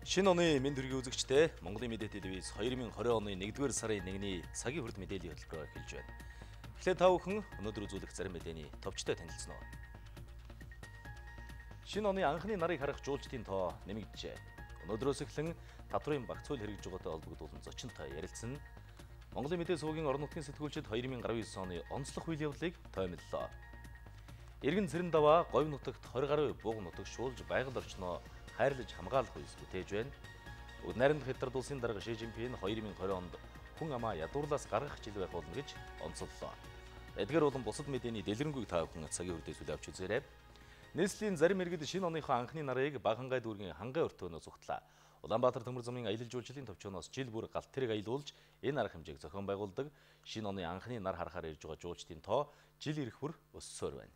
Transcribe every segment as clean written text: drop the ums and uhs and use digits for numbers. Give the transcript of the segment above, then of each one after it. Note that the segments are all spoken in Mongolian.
Шинэ оны минь төргийн үзэгчтэй Монголын мэдээ телевиз 2020 оны 1-р сарын 1-ний цагийн хүрд мэдээллийн хөтөлбөрөөр эхэлж байна. Эхлээд та бүхэн өнөөдөр үзүүлэх зарим мэдээний товчтой танилцсан уу. Шинэ оны анхны нарыг харах жуулчдын тоо нэмэгдэжээ. Өнөөдрөөс эхлэн татрын баг цуул хэрэгж байгаатай холбогдуулан зочинтой ярилцсан. Монголын мэдээ суугийн орон нутгийн сэтгүүлчид 2019 оны онцлог үйл явдлыг тоомиллоо. Иргэн Цэрэн даваа говь нутагт 20 гаруй бууг нутаг шуулж байгаль орчноо хайрлаж хамгаалах үс бүтээж байна. Нарийн хэтрдүүлсийн дарга Ши Цзиньпин 2020 онд хүн амаа ядуурлаас гаргах жил байх болно гэж онцоллоо. Эдгээр болон бусад мэдээний дэлгэрэнгүй таавхан цагийн үрдээс үл авч үзээрэй. Нийслэлийн зарим иргэд шинэ оныхоо анхны нарыг Багангай дүүргийн Хангай өртөөнөөс ухтлаа. Улаанбаатар төмөр замын аялал жуулчлалын төвчнөөс жил бүр галт тэрэг аялуулж энэ арга хэмжээг зохион байгуулдаг. Шинэ оны анхны нар харахаар ирж байгаа жуулчдын тоо жил ирэх бүр өссөөр байна.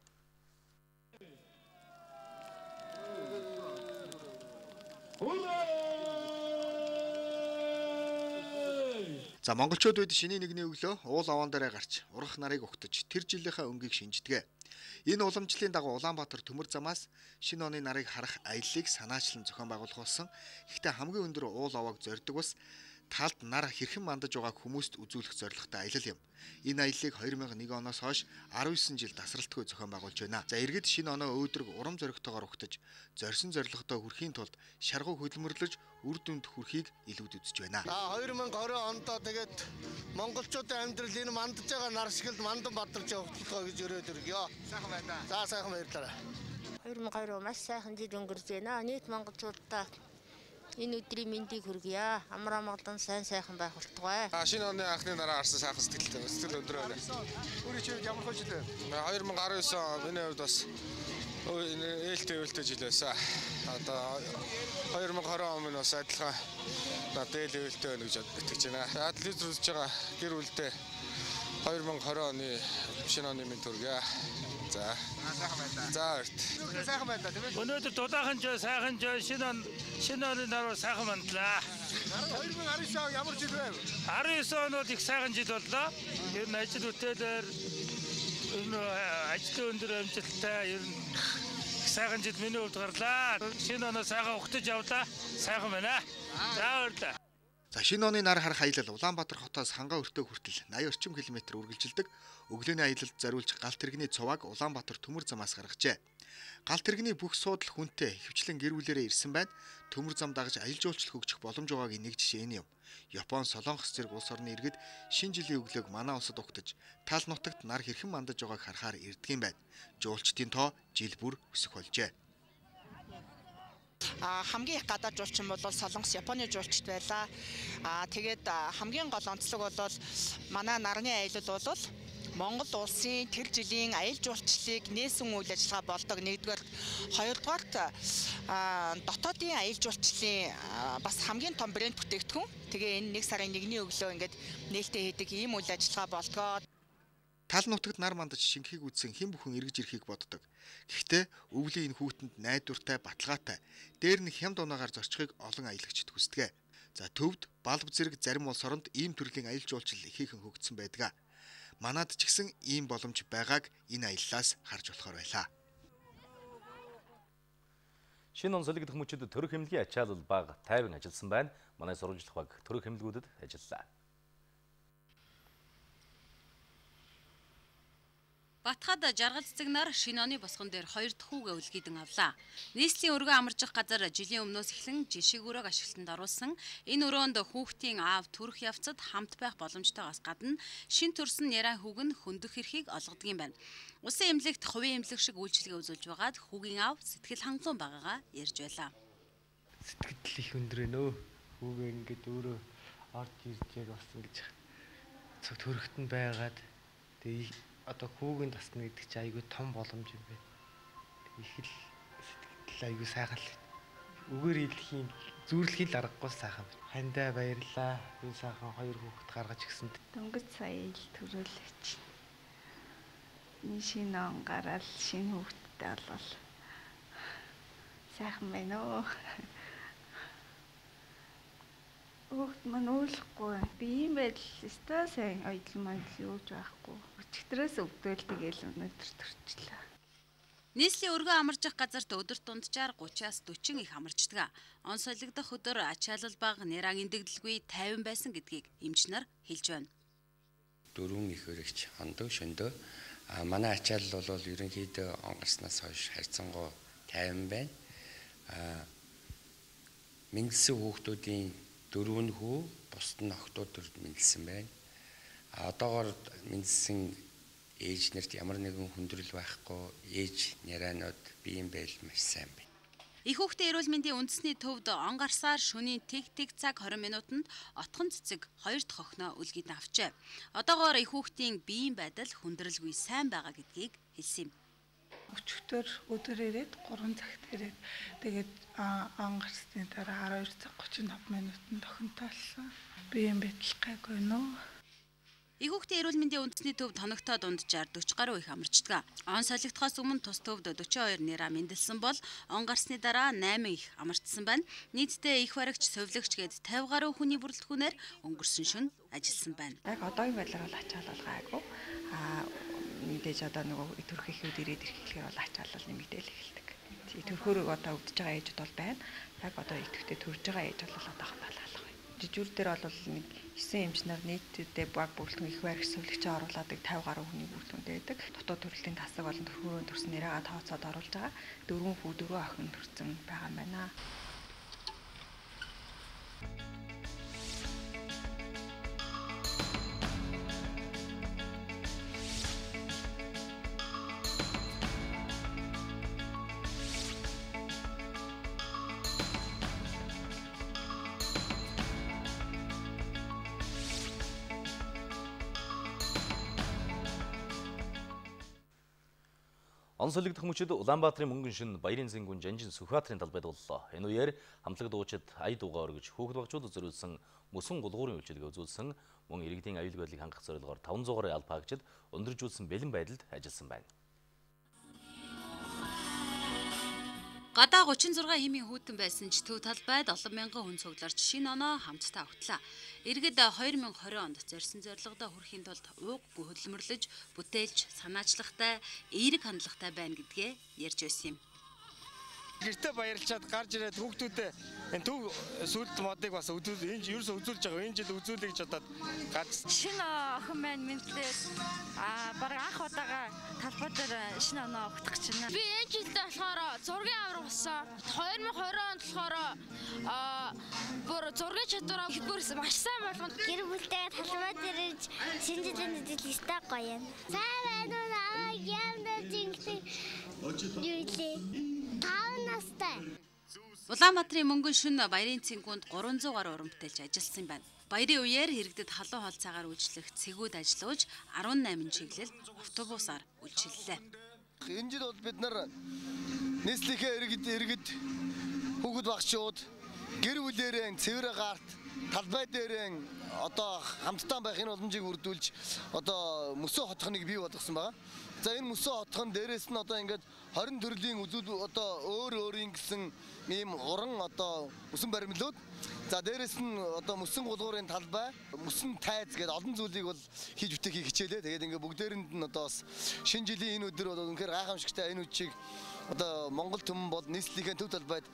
За монголчууд үед шинэ нэгний өглөө уул аваан дээр гарч урах нарыг өгтөж тэр жилийнхээ өнгийг шинждэг. Энэ уламжлалын дагуу Улаанбаатар төмөр замаас шинэ оны нарыг харах аяллыг санаачлан зохион байгуулах болсон. Гэхдээ хамгийн өндөр уул авааг зорддог бас талд нар хэрхэн мандаж байгааг хүмүүст үзүүлэх зорилготой аялал юм. Энэ аяллыг 2001 оноос хойш 19 жил тасралтгүй зохион байгуулж байна. За иргэд шинэ оноо өөдрөг урам зоригтойгоор өгтөж зорьсон зорилготой хүрхийн тулд шаргуу хөдөлмөрлөж үр дүнд хүрхийг илүүд үзэж байна. 2020 онд тэгээд монголчуудын амьдрал энэ мандаж байгаа нар шиг л мандан бадарч явуулах гэж өрөөд өргөё. Сайхан байна. За сайхан баярлалаа. 2020 маш сайхан жил өнгөрч байна. Нийт монголчуудаа энэ өдрийн мэндийг хүргье. Амар амгалан сайхан байх болтугай. Шинэ оны анхны нараа харсан сайхан сэтгэлтэй. Сэтгэл өндөр байна. Өөрийн чивд ямар хөө жил вэ? 2019 он миний хувьд бас ээлтэй жил байсан. Одоо 2020 он минь бас адилхан ээлтэй байна гэж итгэж байна. Телевизээр үзэж байгаа гэр бүлдээ 2020 оны шинэ оны минь төргөө. За. За. Сайхан байна тийм ээ. Өнөөдөр дулаахан жоо сайхан жоо шинэ оны нар сайхан мандлаа. 2019 он ямар жил вэ? 19 онод их сайхан жил боллоо. Ер нь ажил бүтээлээр ажлын өндөр амжилттай ер нь сайхан жил миний хувьд гарлаа. Шинэ оноо сайхан ухтаж явлаа. Сайхан байна. За баярлалаа. За шинэ оны нар харах аялал Улаанбаатар хотоос Хангай өртөө хүртэл 80 орчим километр үргэлжилдэг. Өглөөний аялалд зориулж галт тэрэгний цувааг Улаанбаатар төмөр замаас гаргажээ. Галт тэрэгний бүх суудл хүнтэй хөвчлэн гэр бүлээрээ ирсэн байна. Төмөр зам дагаж аял жуулчлал хөгжих боломж байгааг нэг жишээ нь юм. Япон, Солонгос зэрэг улс орны иргэд шинэ жилийн өглөөг манай улсад угтаж тал нутагт нар хэрхэн мандаж байгааг харахаар ирдэг юм байна. Жуулчдын тоо жил бүр өсөх болжээ. Хамгийн их гадаад жуулчин бол Солонгос, Японы жуулчд байлаа. Тэгээд хамгийн гол онцлог бол манай нарны аялал бол Монгол улсын тэр жилийн аялал жуулчлалыг нээсэн үйл ажиллагаа болдог. Нэгдүгээр, хоёрдугаарт дотоодын аялал жуулчлалын бас хамгийн том брэнд бүтээгдэхүүн. Тэгээ энэ 1 сарын 1-ний өглөө ингээд нээлттэй хийдэг ийм үйл ажиллагаа болдог. Тал нутагт нар мандаж шингэхийг үзсэн хэн бүхэн эргэж ирэхийг боддог. Гэхдээ өвлийн энэ хүүтэнд найдвартай, баталгаатай, дээр нь хямд унаагаар зорчихыг олон аялагчид хүсдэг. За төвд Балб зэрэг зарим улс оронд ийм төрлийн аялал жуулчлал ихээхэн хөгжсөн байдаг. Манад ч гэсэн ийм боломж байгааг энэ аяллаас харж болохоор байлаа. Шинэ он солигдох мөчөд төрөх хэмлэгийн ачаалал баг тайван ажилласан байна. Манай сурвалжлах баг төрөх хэмлэгүүдэд ажиллалаа. Батхад жаргал цэцэг нар шинэ оны босгон дээр 2 дахь хүүгээ үлгэдэн авлаа. Нийслэлийн өргөө амарчих газар жилийн өмнөөс эхлэн жишиг өрөөг ашиглалтанд оруулсан. Энэ өрөөнд хүүхдийн аав төрөх явцад хамт байх боломжтойгоос гадна шин төрсөн яраа хүүг нь хөндөх эрхийг олгодог юм байна. Усын эмнэлэгт хувийн эмнэлэг шиг үйлчилгээ үзүүлж байгаад хүүгийн аав сэтгэл хангалуун байгаагаа ярьж байлаа. Сэтгэл их өндөр нөө хүүгээ ингээд өөрөө орж ирж яг бас ингэж цог төрөхт нь байгаад тэгээ одоо хүүгийн тасна гэдэг чинь айгүй том боломж юм байна. Их л сэтгэл айгүй сайхан л. Үгээр хэлхийн зүйрлэхий л аргагүй сайхан байна. Хандаа баярлаа. Би сайхан 2 хүүхэд гаргаж гисэнд. Дөнгөж сая ил төрөөлөч. Энэ шинэ он гараал шинэ хүүхэдтэй болвол сайхан байна уу? Хүүхд мань уулахгүй. Би юм байл өстой сайн ойлмал юуж байхгүй. Өчигдрөөс өгдөөлдөг ил өнөдөр төрчлээ. Нийслэлийн өргөө амарчих газарт өдөр тунд 60-30-40 их амарчдаг. Он солигдох өдөр ачаалал бага нэраг эндэгдэлгүй 50 байсан гэдгийг эмч нар хэлж байна. Дөрвөн их өргөч хандаг шөндөө. Манай ачаалал бол ерөнхийдөө онгарснаас хойш харьцангуй 50 байна. Мэндэлсэн хүүхдүүдийн 4 хүү, бусад нь охтууд мэндэлсэн байна. Одоогоор мэндэлсэн ээж нэрт ямар нэгэн хүндрэл байхгүй ээж нэрэнүүд биеийн байдал маш сайн байна. Их хүүхдийн эрүүл мэндийн үндэсний төвд онгарсаар шөнийн тэг цаг 20 минутанд отхон цэцэг 2 дахь охиноо үлгэд авчээ. Одоогоор их хүүхдийн биеийн байдал хүндрэлгүй сайн байгаа гэдгийг хэлсэн юм. Өчигдөр өдөр ирээд 3 цагт ирээд тэгээд онгарсны дараа 12 цаг 35 минутанд охинтоолсон. Биеийн байдал гайгүй нөө. Их хүүхдийн эрүүл мэндийн үндэсний төв тоногтоод унджаар 40 гаруй их амарчдаг. Он солигдохоос өмнө тус төвд 42 нэраа мэндэлсэн бол он гарсны дараа 8 их амарчсан байна. Нийтдээ их баригч, совилогч гээд 50 гаруй хүний бүрэлдэхүүнээр өнгөрсөн шөнө ажилласан байна. Яг одоогийн байдлаар бол ачаалал гайгүй. Мэдээж одоо нөгөө төрх эхүүд ирээд ирэхлээр бол ачаалал нэмэгдээл эхэлдэг. Төрхөөрөө одоо өгдөж байгаа ээжд бол байна. Яг одоо идэвхтэй төрж байгаа ээж бол одоохон талаалах. Жижүүр дээр бол 9 эмчнэр нийтдээ баг бүрэлдэхүүн их барих сүлэгч оруулаадаг 50 гаруй хүний бүрэлдэхүүн байдаг. Дотоод төрөлтийн тасаг болон төрхөөрөө төрсөн нэрээ тооцоод оруулж байгаа. 4 хүү 4 охин төрсөн байгаа юм байна. Онцлог төхмөчд Улаанбаатарын мөнгөн шин баярын зэнгүн жанжин Сүхбаатарын талбайд боллоо. Энэ үеэр хамтлаг дуучид ая дуугаа өргөж хөөгд багчууд зөрүүлсэн мөсөн гулгуурын үйлчлэгээ үзүүлсэн мөн иргэдийн аюул байдлыг хангах зорилгоор 500 гаруй албаагчид өндөржүүлсэн бэлэн байдалд ажилласан байна. Гадаа 36 хэмийн хүүтэн байсан ч төв талбайд олон мянган хүн цугларч шинэ оноо хамтдаа хөтлөө. Иргэд 2020 онд зорьсон зорилгодоо хүрэхийн тулд ууг хөдөлмөрлөж, бүтээлч, санаачлагтай, эерэг хандлагатай байна гэдгээ ярьж байсан юм. Гэртээ баярлчаад гарч ирээд хүүхдүүдээ энэ төв сүлд модыг бас энэ ерөөсөө үзүүлж байгаа. Энэ жил үзүүлэх гэж бодоод гарч. Шинэ охин маань мэдлээ. Бараг анх удаага талбай дээр шинэ оноо өгөх гэж байна. Би энэ жилдээ болохоор зургийн авраг болсон. 2020 онд болохоор бүр зургийн чадвараа хөгжүүлсэн. Маш сайн болгонд гэр бүлтэй талбай дээр шинэ жилийн дэдлэгтэй гоё юм. Сайн байна уу аа? Яамдаа зинхтэй. Юулээ. Улаанбаатарын мөнгөн шин баярын цэнгүүнд 300 гаруй уран бүтээлч ажилласан байна. Баярын үеэр иргэдэд халуун хоолцоогоор үйлчлэх цэгүүд ажиллуулж 18 чиглэл автобусаар үйлчиллээ. Энэ жил бол бид нар нийслэлийн иргэд хүүхэд багчууд гэр бүлээрээ цэвэр гарт талбай дээрээ одоо хамтдаа байхын уламжийг үрдүүлж одоо мөсөө хотхныг бий болгосон байгаа. За энэ мөсөө хотхон дээрээс нь одоо ингээд 20 төрлийн үзүүл одоо өөр гэсэн ийм уран одоо мөсөн баримлууд. За дээрээс нь одоо мөсөн гулгуурын талбай, мөсөн тайз гэдэг олон зүйлийг бол хийж бүтээх хичээлээ. Тэгээд ингээд бүгдээрэнд нь одоо бас шинэ жилийн энэ өдөр бол үнэхээр гайхамшигтай энэ үеийг одоо Монгол төмөн бол нийслэлийн төв талбайд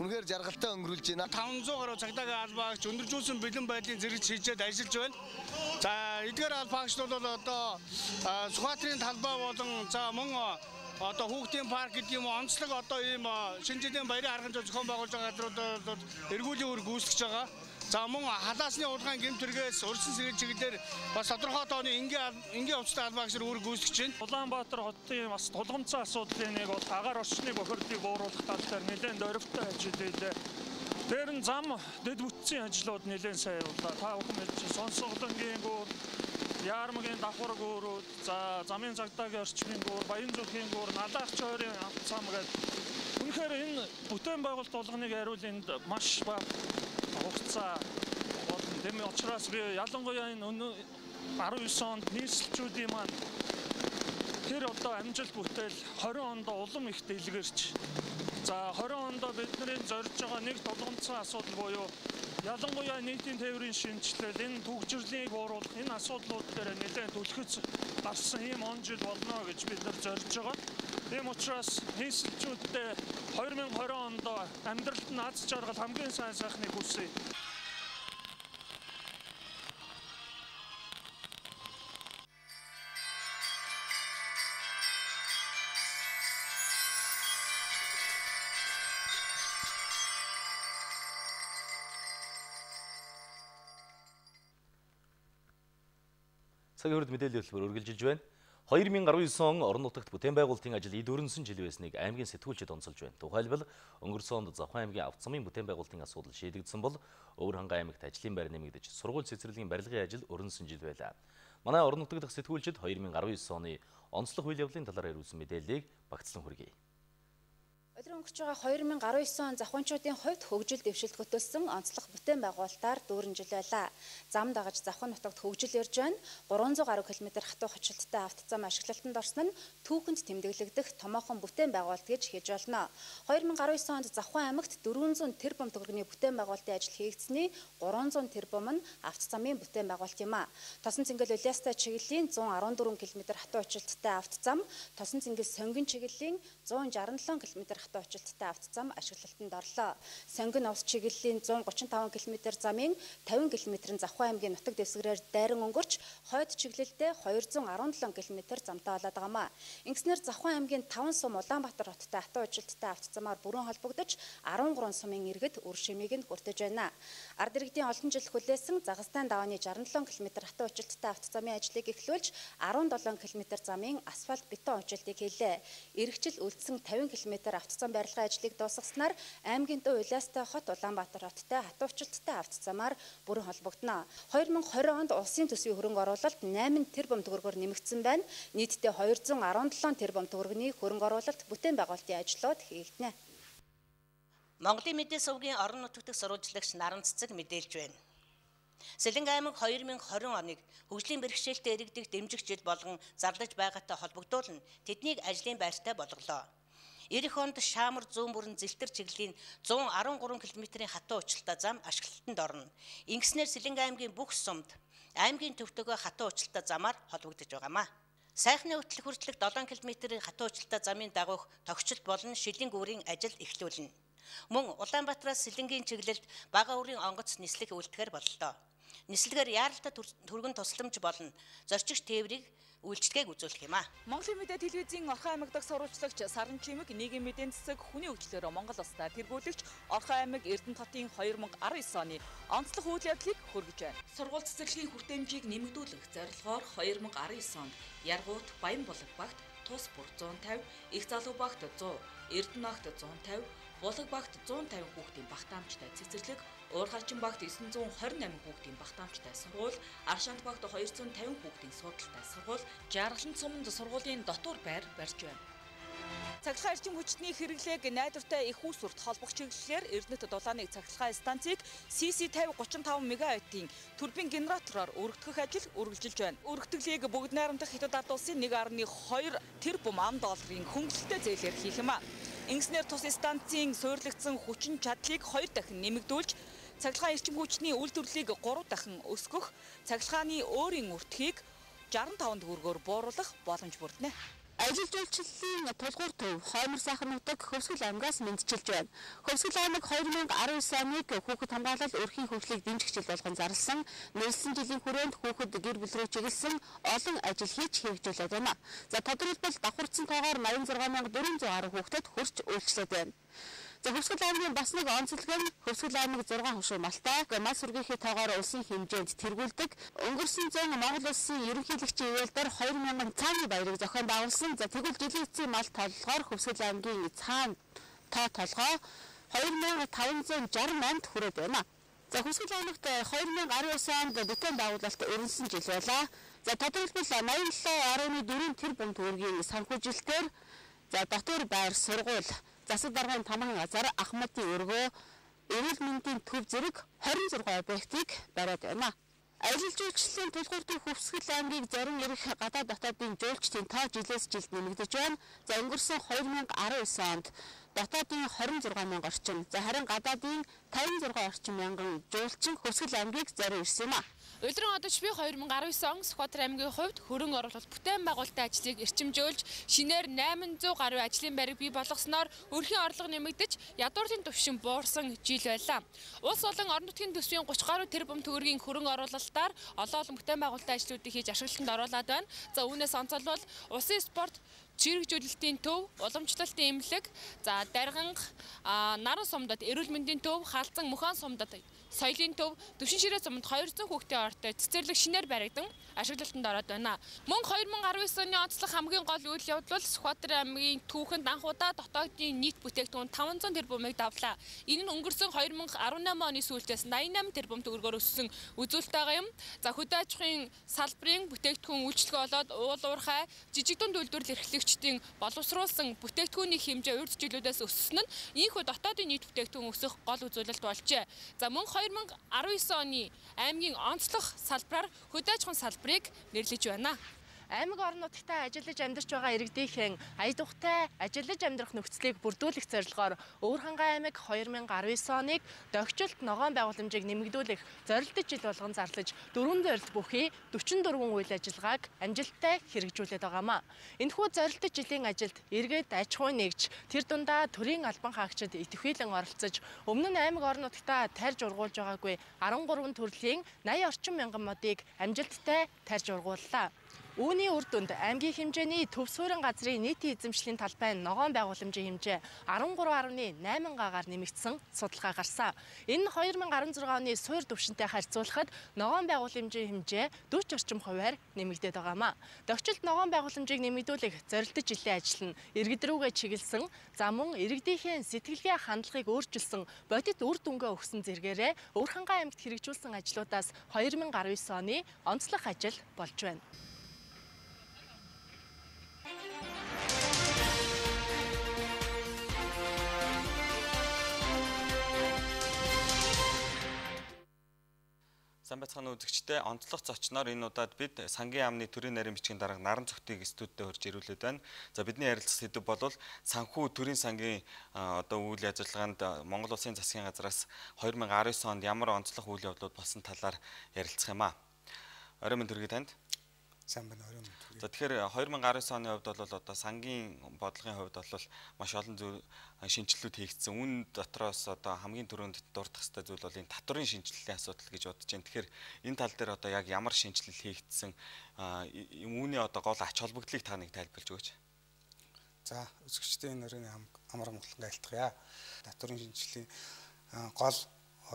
үнэхээр жаргалтай өнгөрүүлж байна. 500 гаруй цагдаагийн албаагч өндөржүүлсэн бэлэн байдлын зэрэгж хийжээд ажиллаж байна. За эдгээр албаагчдууд бол одоо Сүхбаатарын талбай болон за мөн одоо хүүхдийн парк гэдэг юм онцлог одоо ийм шинэ жилийн баярын арга хэмжээ зохион байгуулж байгаа газрууд бол эргүүлийн үр гүйцэтгэж байгаа. За мөн халаасны уулгаан гэмтэргээс өрсөн сэргийлэлээр бас тодорхой тооны энгийн хувцастай албаагч нар үр гүйцэтгэж байна. Улаанбаатар хотын бас тулгамцсан асуудлын нэг бол агаар орчны бохирдлыг бууруулах тал дээр нэлээд өрөвтэй ажил хийлээ. Тэр нь зам дэд бүтцийн ажлууд нэлээд сайн явлаа. Та бүхэн мэдсэн сонсголонгийн гүр, Яармгийн давхар гүүрүүд, за замын цагдаагийн орчмын гүр, Баянзүрхийн гүр, Налаагч хоёрын цам гэдэг. Үнэхээр энэ бүтээн байгуулалт болгоныг хариул энд маш бага хугацаа болно. Тэм учраас би ялангуяа энэ 19 онд нийслэлчүүдийн маань Тэр одоо амжилт бүтээл 20 онд улам их дэлгэрч. За 20 онд бидний зорж байгаа нэг тулгунтсан асуудал буюу ялангуяа нийтийн тээврийн шинжилэл, энэ төгжрөлийг бууруулах энэ асуудлууд дээр нэлээд түлхэц гарсан юм он жил болно гэж бид нар зорж байгаа. Тийм учраас хийсэлчүүдтэй 2020 онд амжилт нь аз жаргал хамгийн сайн сайхныг хүсье. Цагийн хурд мэдээллийн хөтөлбөр үргэлжилж байна. 2019 он орон нутагт бүтээн байгуулалтын ажил эд өрнсөн жил байсныг аймгийн сэтгүүлчид онцолж байна. Тухайлбал өнгөрсөн онд Завхан аймгийн Авцамын бүтээн байгуулалтын асуудал шийдэгдсэн бол Өвөр хангай аймагт ажлын байр нэмэгдэж сургууль цэцэрлэгийн барилгын ажил өрнсөн жил байлаа. Манай орон нутаг дахь сэтгүүлчид 2019 оны онцлог үйл явдлын талаар ирүүлсэн мэдээллийг багцлан хүргэе. Өдөр өнгөрч байгаа 2019 он завханчуудын хувьд хөгжил дэвшилт хөтөлсөн онцлог бүтээн байгуулалтаар дүүрэн жил байлаа. Зам дагаж Завхан нутагт хөгжил ирж байна. 300 гаруй километр хатуу хучилттай автоцам ашиглалтанд орсон нь түүхэнд тэмдэглэгдэх томоохон бүтээн байгуулалт гэж хэлж болно. 2019 онд Завхан аймагт 400 тэрбум төгрөгийн бүтээн байгуулалтын ажил хийгдсэний 300 тэрбум нь автоцамын бүтээн байгуулалт юм а. Тосон Цэнгэл Улиастай чиглэлийн 114 км хатуу хучилттай автоцам, Тосон Цэнгэл Сонгин чиглэлийн 167 км хатуулттай автоцам ашиглалтанд орлоо. Сонгин Овс чиглэлийн 135 км замын 50 км-ийн Завхан аймгийн нутаг дэвсгэрээр дайран өнгөрч, хойд чиглэлдээ 217 км замтай болоод байгаа маа. Ингэснээр Завхан аймгийн 5 сум Улаанбаатар хоттой хатуу ажилттай автоцамаар бүрэн холбогдож 13 сумын иргэд үр шимийг нь хүртэж байна. Ард иргэдийн олон жил хүлээсэн Загастай давааны 67 км хатуу ажилттай автоцамын ажлыг эхлүүлж 17 км замын асфальт бетон ажилтыг хийлээ. Иргэжил үлдсэн 50 км автоцам барилгын ажлыг дуусгаснаар аймгийн Дуу Улиастай хот Улаанбаатар хоттой хатуу хүчилттэй автоцамаар бүрэн холбогдно. 2020 онд улсын төсвийн хөрөнгө оруулалт 8 тэрбум төгрөгөөр нэмэгдсэн байна. Нийтдээ 217 тэрбум төгрөгийн хөрөнгө оруулалт бүтээн байгуулалтын ажлууд хийгдэнэ. Монголын мэдээ сувгийн орон нутгийн сурвалжлагч Наран Цэцэг мэдээлж байна. Сэлэнг аймаг 2020 оныг хөгжлийн бэрхшээлтэй иргэдэг дэмжих жил болгон зарлаж байгаатай холбогдуулан тэднийг ажлын байртай болголоо. Ирэх онд Шаамар зүүн бүрэн Зэлтэр чиглэлийн 113 км-ийн хатуу училттай зам ашиглалтанд орно. Ингэснээр Сэлэнг аймгийн бүх сумд аймгийн төвтөгөө хатуу училттай замаар холбогдож байгаа маа. Сайхны хөтлөх хүртэлх 7 км-ийн хатуу училттай замын дагуух тогтцол болон шилэн гүүрийн ажил эхлүүлнэ. Мөн Улаанбаатараас Сэлэнгийн чиглэлд бага үрийн онгоц нислэг үйлдэхээр боллоо. Нислэгээр яаралтай түргэн тусламж болон зорчигч тээврийг үйлчлэгийг үзүүлэх юм а. Монголын мэдээ телевизийн Орхон аймаг дахь сурвалжлагч Саран Чимэг нийгмийн мэдээний цэцэг хүний өвчлөөрөө Монгол улсдаа тэргүүлэгч Орхон аймаг Эрдэнэ хотын 2019 оны онцлог үйл явдлыг хөргөж байна. Сургууль цэцэрлэгийн хүртээмжийг нэмэгдүүлэх зорилгоор 2019 онд Яргуут, Баянболог багт тус бүр 150, Их Залуу багт 100, Эрдэнэ багт 150, Булаг багт 150 хүүхдийн багтаамжтай цэцэрлэг, Уурхайчин багт 928 хүүхдийн багтаамжтай сургууль, Аршаанд багт 250 хүүхдийн судалтай сургууль, Жаргалан суманд сургуулийн дотор байр барьж байна. Цахилгаан эрчим хүчний хэрэглээг найдвартай их усүрт холбох чиглэлээр Эрдэнэт дулааны цахилгаан станцыг CC5035 мегаваттын турбин генератороор өргөдөх ажил үргэлжилж байна. Өргөтгөлийг бүгд найрамдах Хятад ард улсын 1.2 тэрбум ам.долларын хөнгөлөлттэй зээлээр хийх юм а. Ингэснээр тус станцын суйрлагдсан хүчин чадлыг 2 дахин нэмэгдүүлж цахилгаан эрчим хүчний үйлдвэрлэлийг 3 дахин өсгөх, цахилгааны өөрийн үртгийг 65 төгрөгөөр бууруулах боломж бүрдэнэ. Ажил жуулчлалын тулгуур төв Хоймор сайхан нутаг Хөвсгөл аймгаас мэдчилж байна. Хөвсгөл аймаг 2019 оныг хүүхэд хамгаалал өрхийн хөвслийг дэмжих жил болгон зарласан. Нэрсэн жилийн хүрээнд хүүхэд гэр бүл рүү чиглэсэн олон ажил хийж хэрэгжүүлээд байна. За тодорхойлбол давхурдсан тоогоор 86410 хүүхэдэд хүрч үйлчлээд байна. За Хөвсгөл аймгийн бас нэг онцлог нь Хөвсгөл аймаг 6 хөшөө малтай мал сүргийнхээ тоогоор улсын хэмжээнд тэргүүлдэг. Өнгөрсөн зун Монгол улсын ерөнхийлөгчийн ивэлдэр 2000 цааны баярыг зохион байгуулсан. За тэгвэл жилийн эцсийн мал толгоор Хөвсгөл аймгийн цаана тоо толгоо 2568-д хүрээд байна. За Хөвсгөл аймагт 2019 онд бүтээн байгуулалт өрнсөн жил байлаа. За тодорхойлбол 87.4 тэрбум төгрөгийн санхүүжилтээр за дотор байр сургууль Засаг даргын тамгын азар Ахмадын өргөө эрүүл мэндийн төв зэрэг 26 объектыг бариад байна. Ажилчилчлийн төлхөртийн хөвсгөл амрыг зарим нэрх гадаад дотоодын жуулчдын тоо жилээс жилд нэмэгдэж байна. За өнгөрсөн 2019 онд дотоодын 26,000 орчим, за харин гадаадын 56 орчим мянган жуулчин хөвсгөл амрыг зарим ирсэн юм а. Өдрөн одооч би 2019 он Сүхбаатар аймгийн хувьд хөрөнгө оруулалт бүтээн байгуулалтын ажлыг эрчимжүүлж, шинээр 800 гаруй ажлын байрыг бий болгосноор өрхийн орлого нэмэгдэж, ядуурын түвшин буурсан жил байлаа. Улс болон орон нутгийн төсвийн 30 гаруй тэрбум төгрөгийн хөрөнгө оруулалтаар олон олон бүтээн байгуулалтын ажлуудыг хийж ашиглалтанд оруулаад байна. За үүнээс онцолбол улсын спорт чирэгжүүлэлтийн төв, уламжлалтын эмнэлэг, за дарганг, наран сумдад эрүүл мэндийн төв, халзан мөхөн сумдад соёлын төв, төвшин ширээ сумд 200 хүүхдийн ортой цэцэрлэг шинээр баригдан ашиглалтанд ороод байна. Мөн 2019 оны онцлог хамгийн гол үйл явдал бол Сүхбаатар аймгийн түүхэнд анхудаа дотоодын нийт бүтээгдэхүүн 500 тэрбумыг давлаа. Энэ нь өнгөрсөн 2018 оны сүүлдээс 88 тэрбум төгрөгөөр өссөн үзүүлэлт байгаа юм. За хөдөө аж ахуйн салбарын бүтээгдэхүүн үйлчлэгээ болоод уул уурхай, жижиг дунд үйлдвэрлэл эрхлэгч боловсруулсан бүтээгдэхүүний хэмжээ урьд жилүүдээс өссөн нь ийхүү дотоодын нийт бүтээгдэхүүн өсөх гол үзүүлэлт болжээ. За мөн 2019 оны аймгийн онцлог салбараар хөдөө аж ахуйн салбарыг нэрлэж байна. Аймаг орон нутгатаа ажиллаж амьдарч байгаа иргэдийн ая тухтай ажиллаж амьдрах нөхцөлийг бүрдүүлэх зорилгоор Өвөр хангай аймаг 2019 оныг дохижилт ногоон байгууламжийг нэмэгдүүлэх зорилттой жил болгон зарлаж 4 зорилт бүхий 44 үйл ажиллагааг амжилттай хэрэгжүүлээд байгаамаа. Энэхүү зорилттой жилийн ажилд иргэд аж ахуй нэгж тэр дундаа төрийн албан хаагчид идэвхжүүлэн оролцож өмнө нь аймаг орон нутгатаа тарж ургуулж байгаагүй 13 төрлийн 80 орчим мянган модыг амжилттай тарж ургууллаа. Үүний үр дүнд аймгийн хэмжээний төв суурин газрын нийтийн эзэмшлийн талбай ногоон байгууламжийн хэмжээ 13.8-аар нэмэгдсэн судалгаа гарсан. Энэ нь 2016 оны суурь төвшөнтэй харьцуулахад ногоон байгууламжийн хэмжээ 40 орчим хувиар нэмэгдээд байгаамаа. Дохижилт ногоон байгууламжийг нэмэгдүүлэх зорилттой жилийн ажил нь иргэд рүүгээ чиглэсэн, за мөн иргэдийн сэтгэлгээ хандлагыг өөрчилсөн бодит үр дүнгээ өгсөн зэргээрээ Өвөр хангай аймагт хэрэгжүүлсэн ажлуудаас 2019 оны онцлог ажил болж байна. Самбайцхан үзэгчтэй онцлог зочноор энэ удаад бид сангийн яамны төрийн нарийн бичгийн дарга наран цогтыг студид хурж ирүүлээд байна. За бидний ярилцах сэдв бол санхүү төрийн сангийн үйл ажиллагаанд Монгол Улсын засгийн газраас 2019 онд ямар онцлог үйл явдлууд болсон талаар ярилцах юм а. Оройн мэнд хүргэе танд. За тэгэхээр 2019 оны хувьд бол одоо сангийн бодлогын хувьд бол маш олон шинжилэлүүд хийгдсэн. Үүн дотроос одоо хамгийн түрүүнд дурдах хэвээр зүйл бол энэ татварын шинжиллийн асуудал гэж бодож байна. Тэгэхээр энэ тал дээр одоо яг ямар шинжилэл хийгдсэн, үүний одоо гол ач холбогдлыг та нэг тайлбарлаж өгөөч. За үзэгчдийн нэрийн амар амгалан айлтгая. Татварын шинжиллийн гол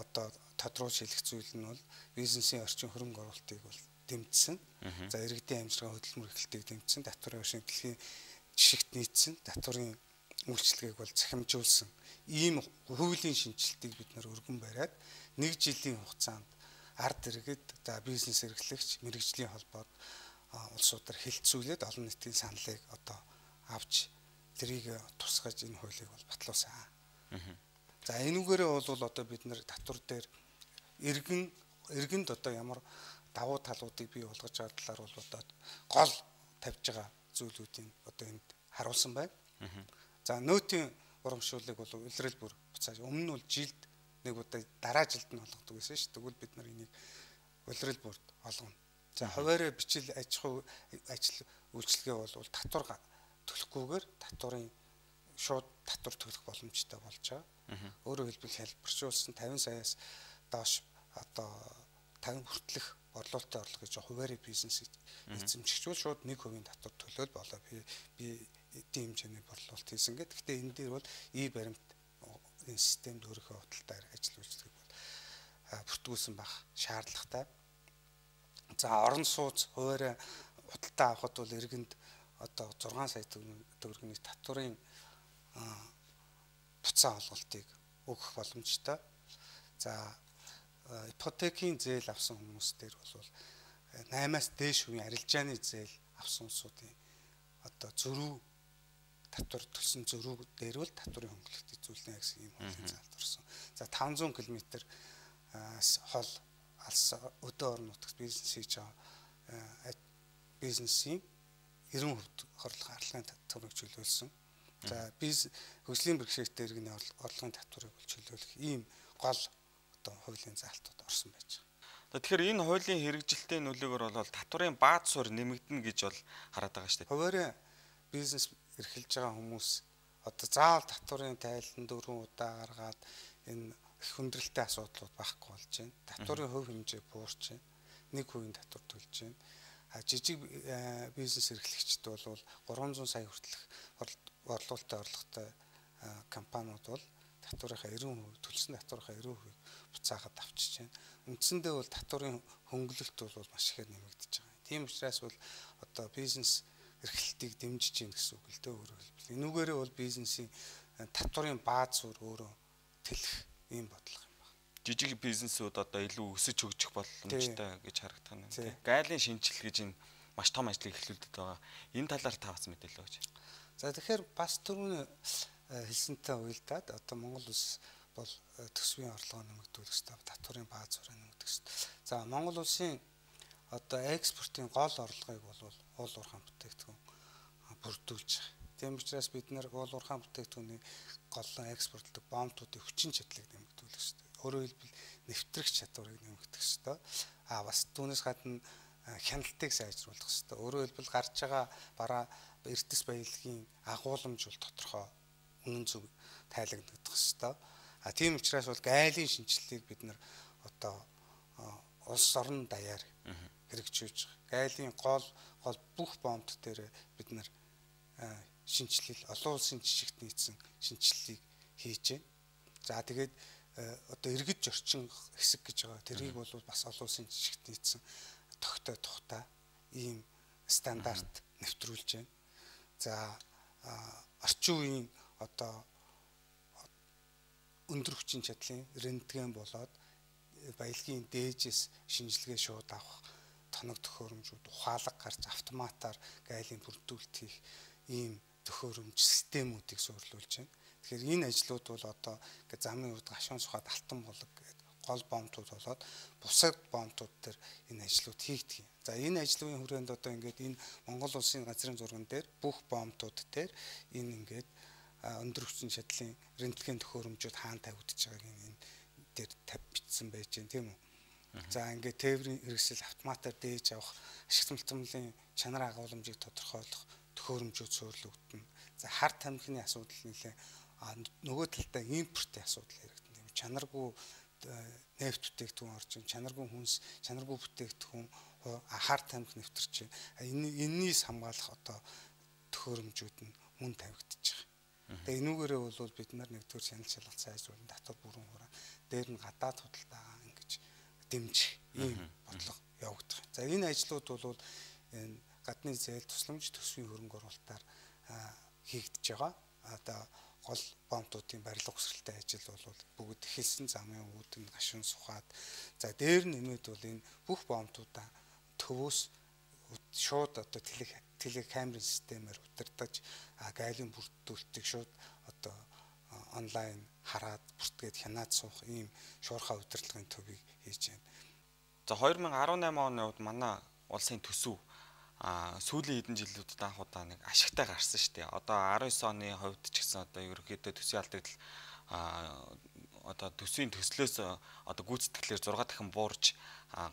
одоо тодорхой шилжих зүйл нь бол бизнесийн орчин хөрөнгө оруулалтыг бол дэмжсэн. За иргэдийн амжилтгай хөдөлмөр эрхлэлтийг дэмжсэн, татварын шинжилгээ жишгт нийцсэн, татварын үйлчлэгийг бол захимжуулсан. Ийм хуулийн шинжилтийг бид нар өргөн бариад нэг жилийн хугацаанд ард иргэд, за бизнес эрхлэгч, мэрэгжлийн холбоод улсуудаар хэлэлцүүлээд олон нийтийн саналыг одоо авч тэрийг тусгаж энэ хуулийг бол батлуулсан. За энүүгээрээ бол одоо бид нар татвар дээр иргэнд одоо ямар давуу талуудыг бий болгож байгаа талаар бол одоо гол тавьж байгаа зүйлүүдийн одоо энд харуулсан байна. За нөөтийн урамшууллыг бол илрэл бүр буцааж өмнө нь бол жилд нэг удаа дараа жилд нь болгодог байсан шүү. Тэгвэл бид нар энийг илрэл бүрт олгоно. За хуваараа бичил аж ахуй ажил үйлчлэгээ бол татвар төлөхгүйгээр татварын шууд татвар төлөх боломжтой болж байгаа. Өөрөөр хэлбэл хэлбэршүүлсэн 50 саяас доош одоо 50 хүртэлх борлуулалтын орлого гэж хуваарийн бизнесийг эзэмшигчүүл шууд 1% татвар төлөөл болоо би эдийн хэмжээний борлуулалт хийсэн гэдэг. Гэхдээ энэ дээр бол баримт энэ системд өөрийнхөө худалдаа ажил үйлчлэгийг бол бүртгүүлсэн байх шаардлагатай. За орон сууц хуваарийн худалдаа авахд бол иргэнд одоо 6 сая төгрөгийн татварын буцаа олголтыг өгөх боломжтой. За ипотекийн зээл авсан хүмүүстээр бол 8-аас дээш хувийн арилжааны зээл авсан хүмүүсийн одоо зөрүү татвар төлсөн зөрүү дээр бол татварын хөнгөлөлт эзүүлнэ гэсэн юм хуулийн заалт орсон. За 500 км хол алса өдөө орнуудах бизнес хийж байгаа бизнесийн 90% хорлох арилгын татварыг чөлөөлсөн. За biz хөслийн бэрхшээлтэй иргэний орлогын татварыг чөлөөлөх ийм гол одоо хуулийн заалтууд орсон байж байгаа. Тэгэхээр энэ хуулийн хэрэгжилтийн нөлөөгөөр бол татварын бааз суурь нэмэгдэнэ гэж бол хараад байгаа шүү дээ. Хуваарийн бизнес эрхэлж байгаа хүмүүс одоо заавал татварын тайланд 4 удаа гаргаад энэ их хүндрэлтэй асуудлууд багхгүй болж байна. Татварын хувь хэмжээ буурч байна. 1% татвар төлж байна. Жижиг бизнес эрхлэгчид бол 300 сая хүртэлх орлуулалттай орлоготой компаниуд бол татварынхаа 90% төлсөн татварынхаа 90% буцаагаад авчиж байна. Үндсэндээ бол татварын хөнгөлөлт бол маш ихээр нэмэгдэж байгаа. Тийм учраас бол одоо бизнес эрхлэлтийг дэмжиж гин гэсэн үг л дээ өөрөөр хэлбэл. Энүүгээрээ бол бизнесийн татварын бааз суурь өөрөө тэлэх ийм бодлого юм байна. Жижиг бизнесүүд одоо илүү өсөж хөгжих боломжтой гэж харагдах нь. Гайлын шинжилгээ гэж энэ маш том ажлыг эхлүүлдэг байгаа. Энэ талаар та бас мэдээлэл өгөөч. За тэгэхээр бас түрүүн хэлсэнтэй уялдаад одоо Монгол улс бол төсвийн орлого нэмэгдүүлэх ёстой, татварын бааз суурийг нэмэгдэх ёстой. За Монгол улсын одоо экспортын гол орлогыг бол уул уурхайн бүтээгдэхүүн бүрдүүлж байгаа. Тийм учраас бид нар уул уурхайн бүтээгдэхүүний голлон экспортлдог бомтуудын хүчин чадлыг нэмэгдүүлэх ёстой. Өөрөөр хэлбэл нэвтрэх чадварыг нэмэгдэх ёстой. А бас түүнээс гадна хяналтыг сайжруулах ёстой. Өөрөөр хэлбэл гарч байгаа бараа эрдэс баялагын агуулмж бол тодорхой үнэн зөв тайлагдах ёстой. А тийм учраас бол гайлын шинжилгээг бид нар одоо улс орон даяар хэрэгжүүлж байгаа. Гайлын гол бүх бомт дээр бид нар шинжилэл олон улсын жишгт нийцсэн шинжиллийг хийж байна. За тэгээд одоо эргэж орчин хэсэг гэж байгаа. Тэрийг бол бас олон улсын жишгт нийцсэн тогтоо тухтай ийм стандарт нэвтрүүлж байна. За орчин үеийн одоо өндөр хүчин чадлын рентген болоод баялагын дээжээс шинжилгээ шууд авах тоног төхөөрөмжүүд ухаалаг гарч автоматар гайлын бүрдүүлэлт хийх ийм төхөөрөмж системүүдийг суурилуулж байна. Тэгэхээр энэ ажлууд бол одоо ингээд замын урд гашуун сухад алтан болог гэдэг гол бомтууд болоод бусад бомтууд төр энэ ажлууд хийгдэх юм. За энэ ажлын хүрээнд одоо ингээд энэ Монгол улсын газрын зурган дээр бүх бомтууд төр энэ ингээд өндөр хүчин чадлын рентген төхөөрөмжүүд хаана тавигдчихж байгааг энэ дээр тавьчихсан байж гэн тийм үү. За ингээд тээврийн хэрэгсэл автоматар дээж авах ашигтмалын чанар агуулмжийг тодорхойлох төхөөрөмжүүд суурилгдана. За хар тамхины асуудал нэлээ нөгөө талдаа импортын асуудал хэрэгтэн юм. Чанаргүй нефт бүтээгдэхүүн орж ин чанаргүй хүнс чанаргүй бүтээгдэхүүн хар тамхи нэвтэрч энэнийг хамгаалах одоо төхөөрөмжүүд нь мөн тавигдчих. Тэгээ энүүгээрээ бол бид нар нэгдүгээр шанал шалгалт сайжруулах татвар бүрэн хураан дээр нь гадаад худалдаа ингэж дэмжих ийм бодлого явагдах. За энэ ажлууд бол энэ гадны зээл тусламж төсвийн хөрөнгө оруулалтаар хийгдэж байгаа. Одоо гол бомтуудын барилга хүсрэлтэй ажил бол бүгд эхэлсэн замын үүдэн гашуун сухаад. За дээр нь нэмээд бол энэ бүх бомтуудаа төвөөс шууд одоо телекамерын системээр удирдах гайлын бүрдүүлэлтийг шууд одоо онлайн хараад бүртгээд хянаад суух ийм шуурхай удирдлагын төвийг хийж байна. За 2018 оны үед манай улсын төсөв сүүлийн хэдэн жилүүдэд анх удаа нэг ашигтай гарсан шүү дээ. Одоо 19 оны хувьд ч гэсэн одоо ерөнхийдөө төсвийн алдагдал одоо төсвийн төслөөс одоо гүйцэтгэлээр 6 дахин буурж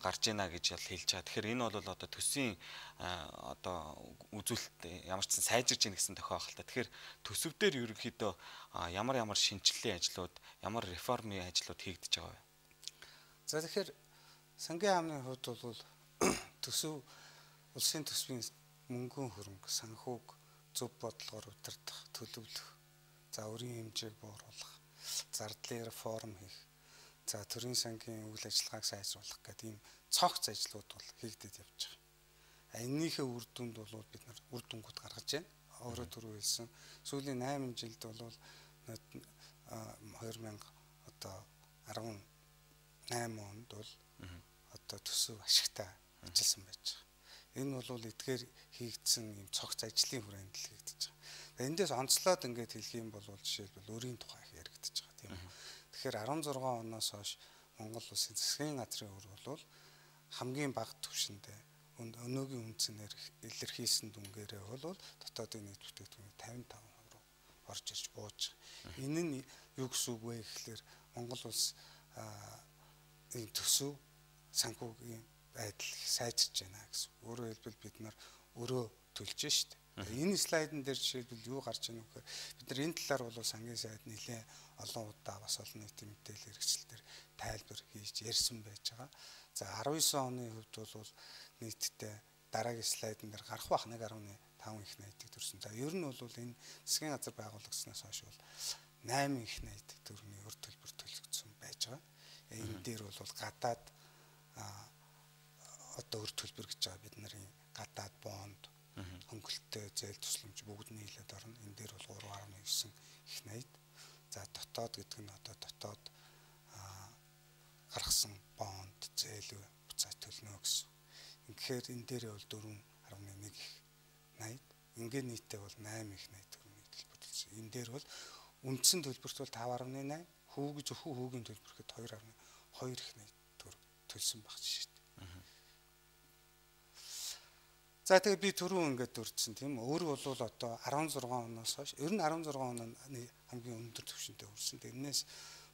гарж ийна гэж хэлж байгаа. Тэгэхээр энэ бол одоо төсвийн одоо үзүүлэлт ямар ч сан сайжирж ийн гэсэн тохиолдол та. Тэгэхээр төсөв дээр ерөнхийдөө ямар шинжиллийн ажлууд, ямар реформын ажлууд хийгдэж байгаа вэ? За тэгэхээр Сангийн хааны хувьд бол төсөв улсын төсвийн мөнгөн хөрөнгө, санхүүг зөв бодлогоор удирдах, төлөвлөх, за өрийн хэмжээг бууруулах, зардлын реформ хийх, за төрийн сангийн үйл ажиллагааг сайжруулах гэдэг ийм цогц ажлууд бол хийгдэж явж байгаа. Эннийхээ үр дүнд бол бид нар үр дүнгууд гаргаж байна. Өөрөө түрүү хэлсэн сүүлийн 8 жилд бол 2018 онд бол одоо төсөв ашигтай ажилласан байж байгаа. Энэ бол эдгээр хийгдсэн ийм цогц ажлын хүрээнд л хийгдэж байгаа. Эндээс онцлоод ингээд хэлэх юм бол жишээлбэл өрийн тухай хэрэгдэж байгаа тийм. Тэгэхээр 16 оноос хойш Монгол улсын засгийн газрын хурл бол хамгийн бага түвшиндээ өнөөгийн үнцээр илэрхийлсэн дүнгээрээ бол дотоодын нийт бүтээгдэхүүний 55% руу орж ирж бууж байгаа. Энэ нь юу гэсэн үг вэ гэхээр Монгол улс төсөв санхүүгийн байдал сайжирч байна гэсэн. Өөрөөр хэлбэл бид нар өрөө төлж штэ. Энэ слайдн дээр жишээлбэл юу гарч ийнө гэхээр бид нар энэ талаар бол сангийн сайд нэлээ олон удаа бас олон нийтийн мэдээлэл хэрэгсэлтэр тайлбар хийж ярьсан байж байгаа. За 19 оны хувьд бол нийтдээ дараагийн слайдн дээр гарах бах 1.5 их найдыг төрсөн. За ер нь бол энэ засгийн газар байгуулагдсанаас хойш бол 8 их найд төрний өр төлбөр төлөгдсөн байж байгаа. Энэ дээр бол гадаад одоо өр төлбөр гэж байгаа бид нарын гадаад бонд хөнгөлөлтөө зээл тусламж бүгд нийлээд орно. Энэ дээр бол 3.9 их найд. За дотоод гэдэг нь одоо дотоод гаргасан бонд зээлүү буцаа төлнө гэсэн. Ингээд энэ дээрээ бол 4.1 их найд. Ингээд нийтээ бол 8 их найд төрний төлбөр төлсөн. Энэ дээр бол үндсэн төлбөрт бол 5.8, хөвгөж өхөө хөвгийн төлбөрөд 2.2 их найд төлсөн баг жишээ. За тэгээд би түрүү ингээд дурдсан тийм өөр бол одоо 16 оноос хойш ер нь 16 оноо хамгийн өндөр түвшинтэй хүрсэн. Тэрнээс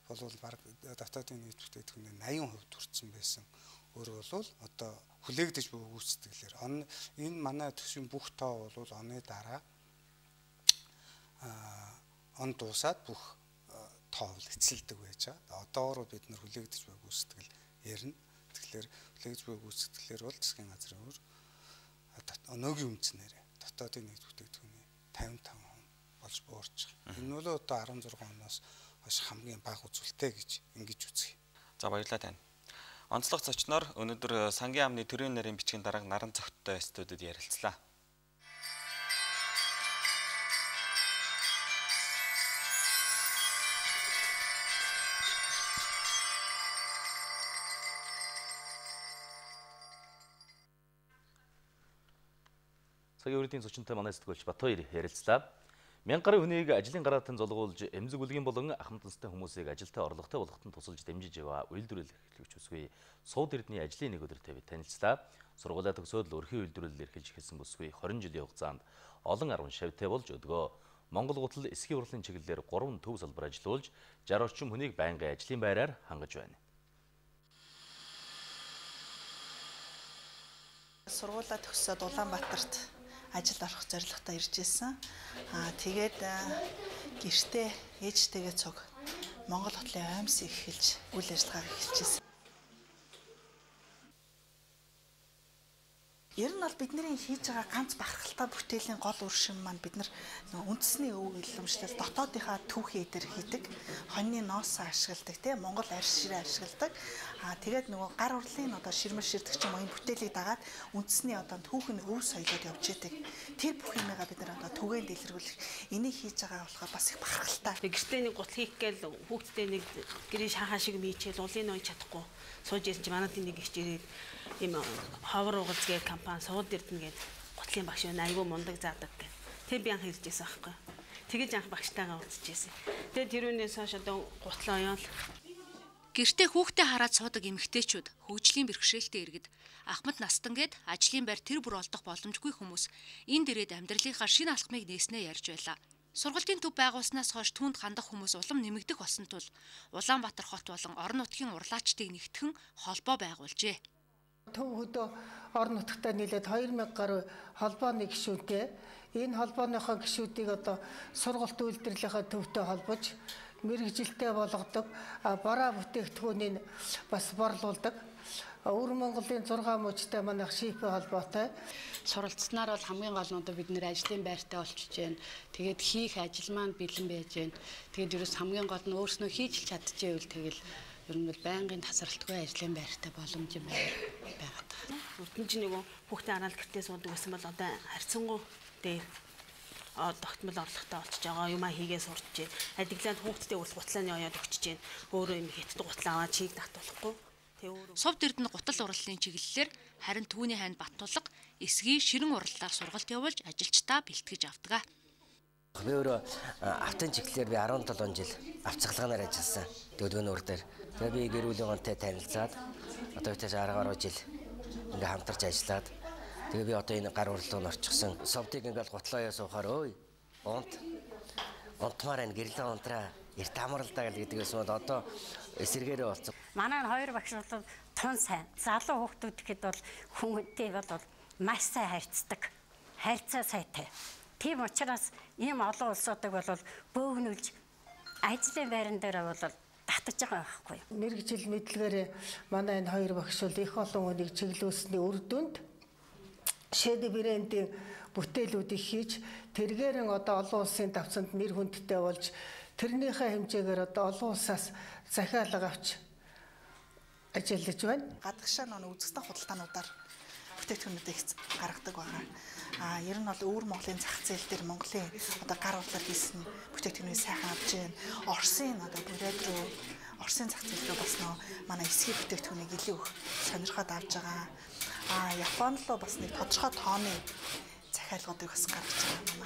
бол баг дотоодын нийт бүтээгдэхүүний 80% хүрсэн байсан. Өөр бол одоо хүлээгдэж буй гүйцэтгэлээр энэ манай төсвийн бүх тоо бол оны дараа он дуусаад бүх тоо эцэлдэг байж байгаа. Одоогоор бид нар хүлээгдэж буй гүйцэтгэл ярина. Тэгэхээр хүлээгдэж буй гүйцэтгэлээр бол засгийн газрын өөр өнөөгийн үнцээр дотоодын нийт бүтээгдэхүүний 55% болж буурч байгаа. Энэ нь одоо 16 оноос хойш хамгийн бага үзүүлэлттэй гэж ингэж үзье. За баярлалаа тань. Онцлог зочноор өнөөдөр Сангийн амны төрийн нарийн бичгийн дарга Наран Зохиттой студид ярилцлаа. Өрийн зочинтой манай сэтгүүлч Батбаяр ярилцлаа. Мянгарын хүнийг ажлын гараатан золгуулж, эмзэг үлгийн болон ахмадтай хүмүүсийг ажилтаа орлоготой болгохтон тусалж дэмжиж яваа үйлдвэрлэл эхлүүлэгч бүсгүй сууд эрдний ажлын нэг өдөр тавь танилцлаа. Сургуулаа төгсөөд өрхийн үйлдвэрлэл эрхэлж эхэлсэн бүсгүй 20 жилийн хугацаанд олон 10 шавьтай болж өдгөө. Монгол гутал эсхийн урлагийн чиглэлээр 3 төв салбар ажиллуулж 60 орчим хүнийг байнгын ажлын байраар хангаж байна. Сургуулаа төгсөөд Улаанбаатарт ажил орох зорилготой ирж ирсэн. Тэгээд гэртээ ээжтэйгээ цуг Монгол хотын аймс эхэлж үйл ажиллагааг эхэлжсэн. Ер нь бол бидний хийж байгаа ганц бахархалтай бүтээлийн гол үр шим маань бид нар үндэсний өвөг илэмжлэл дотоодынхаа түүхээ дээр хийдэг, хоньны ноосоо ашигладаг, тийм Монгол арьс ширээ ашигладаг. Тэгээд нөгөө гар урлын одоо ширмэр ширдэг ч юм уу энэ бүтээлийг дагаад үндэсний одоо түүхэн өв соёлоод явж яадаг. Тэр бүх юмгаа бид нар одоо түгээн дэлгэрүүлэх энийг хийж байгаа болохоор бас их бахархалтай. Гэртээ нэг гутал хийх гээл хүүхдтэй нэг гэрийн шахан шиг мийчээл улын ноёж чадахгүй сууж ирсэн чи манад нэг их ирээд ийм ховор угалзгээ компани сууд эрдэнэ гэдэг гутлын багш байна айгүй мундаг заадаг гэх. Тэг би анх ирж байсан байхгүй. Тэгэж анх багштайгаа уулзчихсэн. Тэгээ тэрүүнээс хойш одоо гутлаа оёол. Гэртээ хүүхдээ хараад суудаг эмэгтэйчүүд хөгжлийн бэрхшээлтэй иргэд ахмад настангээд ажлын байр тэр бүр олдох боломжгүй хүмүүс энэ дээрээ амьдралынхаа шин алхмыг нээснээр ярьж байлаа. Сургалтын төв байгуулснаас хойш түнд хандах хүмүүс улам нэмэгдэх болсон тул Улаанбаатар хот болон орон нутгийн урлагчдыг нэгтгэн холбоо байгуулжээ. Төв хөдөө орон нутгатаа нийлээд 2000 гаруй холбооны гишүүдтэй энэ холбооныхоо гишүүдийг одоо сургалт үйлдвэрлэлийнхаа төвтэй холбож мэрэгжилтэй болгодог, бараа бүтээгдэхүүнийг бас борлуулдаг. Өвөр Монголын 6 мужтай манайх шийпэ холбоотой. Суралцсанаар бол хамгийн гол нь бид нэр ажлын байртаа олчиж байна. Тэгээд хийх ажил маань бэлэн байж байна. Тэгээд ерөөс хамгийн гол нь өөрснөө хийж чадчихжээ үл тэгэл ер нь бол байнгын тасралтгүй ажлын байртай боломж юм байгаад байна. Үрдэн чинь нөгөө хүүхдээ анаал гэртээ суудаг байсан бол одоо харьцангуй дээр тогтмол орлоготой болчихж байгаа. Юмаа хийгээ сурч чинь. Адиглаад хүүхдтэй уул гутлааны оёд өгчөж чинь. Өөрөө юм хэтд гутлаа аваад чийг татуулахгүй. Сувд эрдэнэ гутал урлагийн чиглэлээр харин түүний ханд баттулга эсгийн ширэн уралдаар сургалт явуулж ажилчдаа бэлтгэж авдаг. Хлебро, автончиклер би 17 жил автчиклганаар ажилласан. Төлөвлөн өр дээр. Тэгээ би гэр бүлийнхэнтэй танилцаад одоо үтээ 10-аар жил ингээ хамтарч ажиллаад тэгээ би одоо энэ гар урлуунд орчихсон. Совдыг ингээл гутлааяа суухаар ой унт унтмаар энэ гэрлэн унтраа эрт амралдаа гэдгээс бол одоо эсэргээрээ болсон. Манай хоёр багш бол тун сайн. Залуу хүүхдүүд гэхэд бол хүнтэй бол маш сайн харьцдаг. Харьцаа сайтай. Тийм учраас ийм олон улсуудыг бол бөөгнүүлж ажлын байран дээр бол татаж байгаа байхгүй. Мэргэжил мэдлэгээр манай энэ хоёр багш бол их олон хүнийг чиглүүлсэний үр дүнд шэд брэндийн бүтээлүүдийг хийж тэргээрэн одоо олон улсын давцанд нэр хүндтэй болж тэрнийхээ хэмжээгээр одоо олон улсаас захиалга авч ажиллаж байна. Гадагшаа нөө үзэсгэлэн худалдаануудаар бүтээгдэхүүнүүдийг гаргадаг байгаа. А ер нь бол өөр Монголын зах зээл дээр Монголын одоо гар урлаар хийсэн бүтээгдэхүүнээ сайхан авч байна. Оросын одоо бүрээд рүү Оросын зах зээл рүү бас нөө манай эсхий бүтээгдэхүүнийг илүү их сонирхоод авж байгаа. А Японд л бас нэг тодорхой тооны захиалгуудыг бас гаргаж байгаа юм.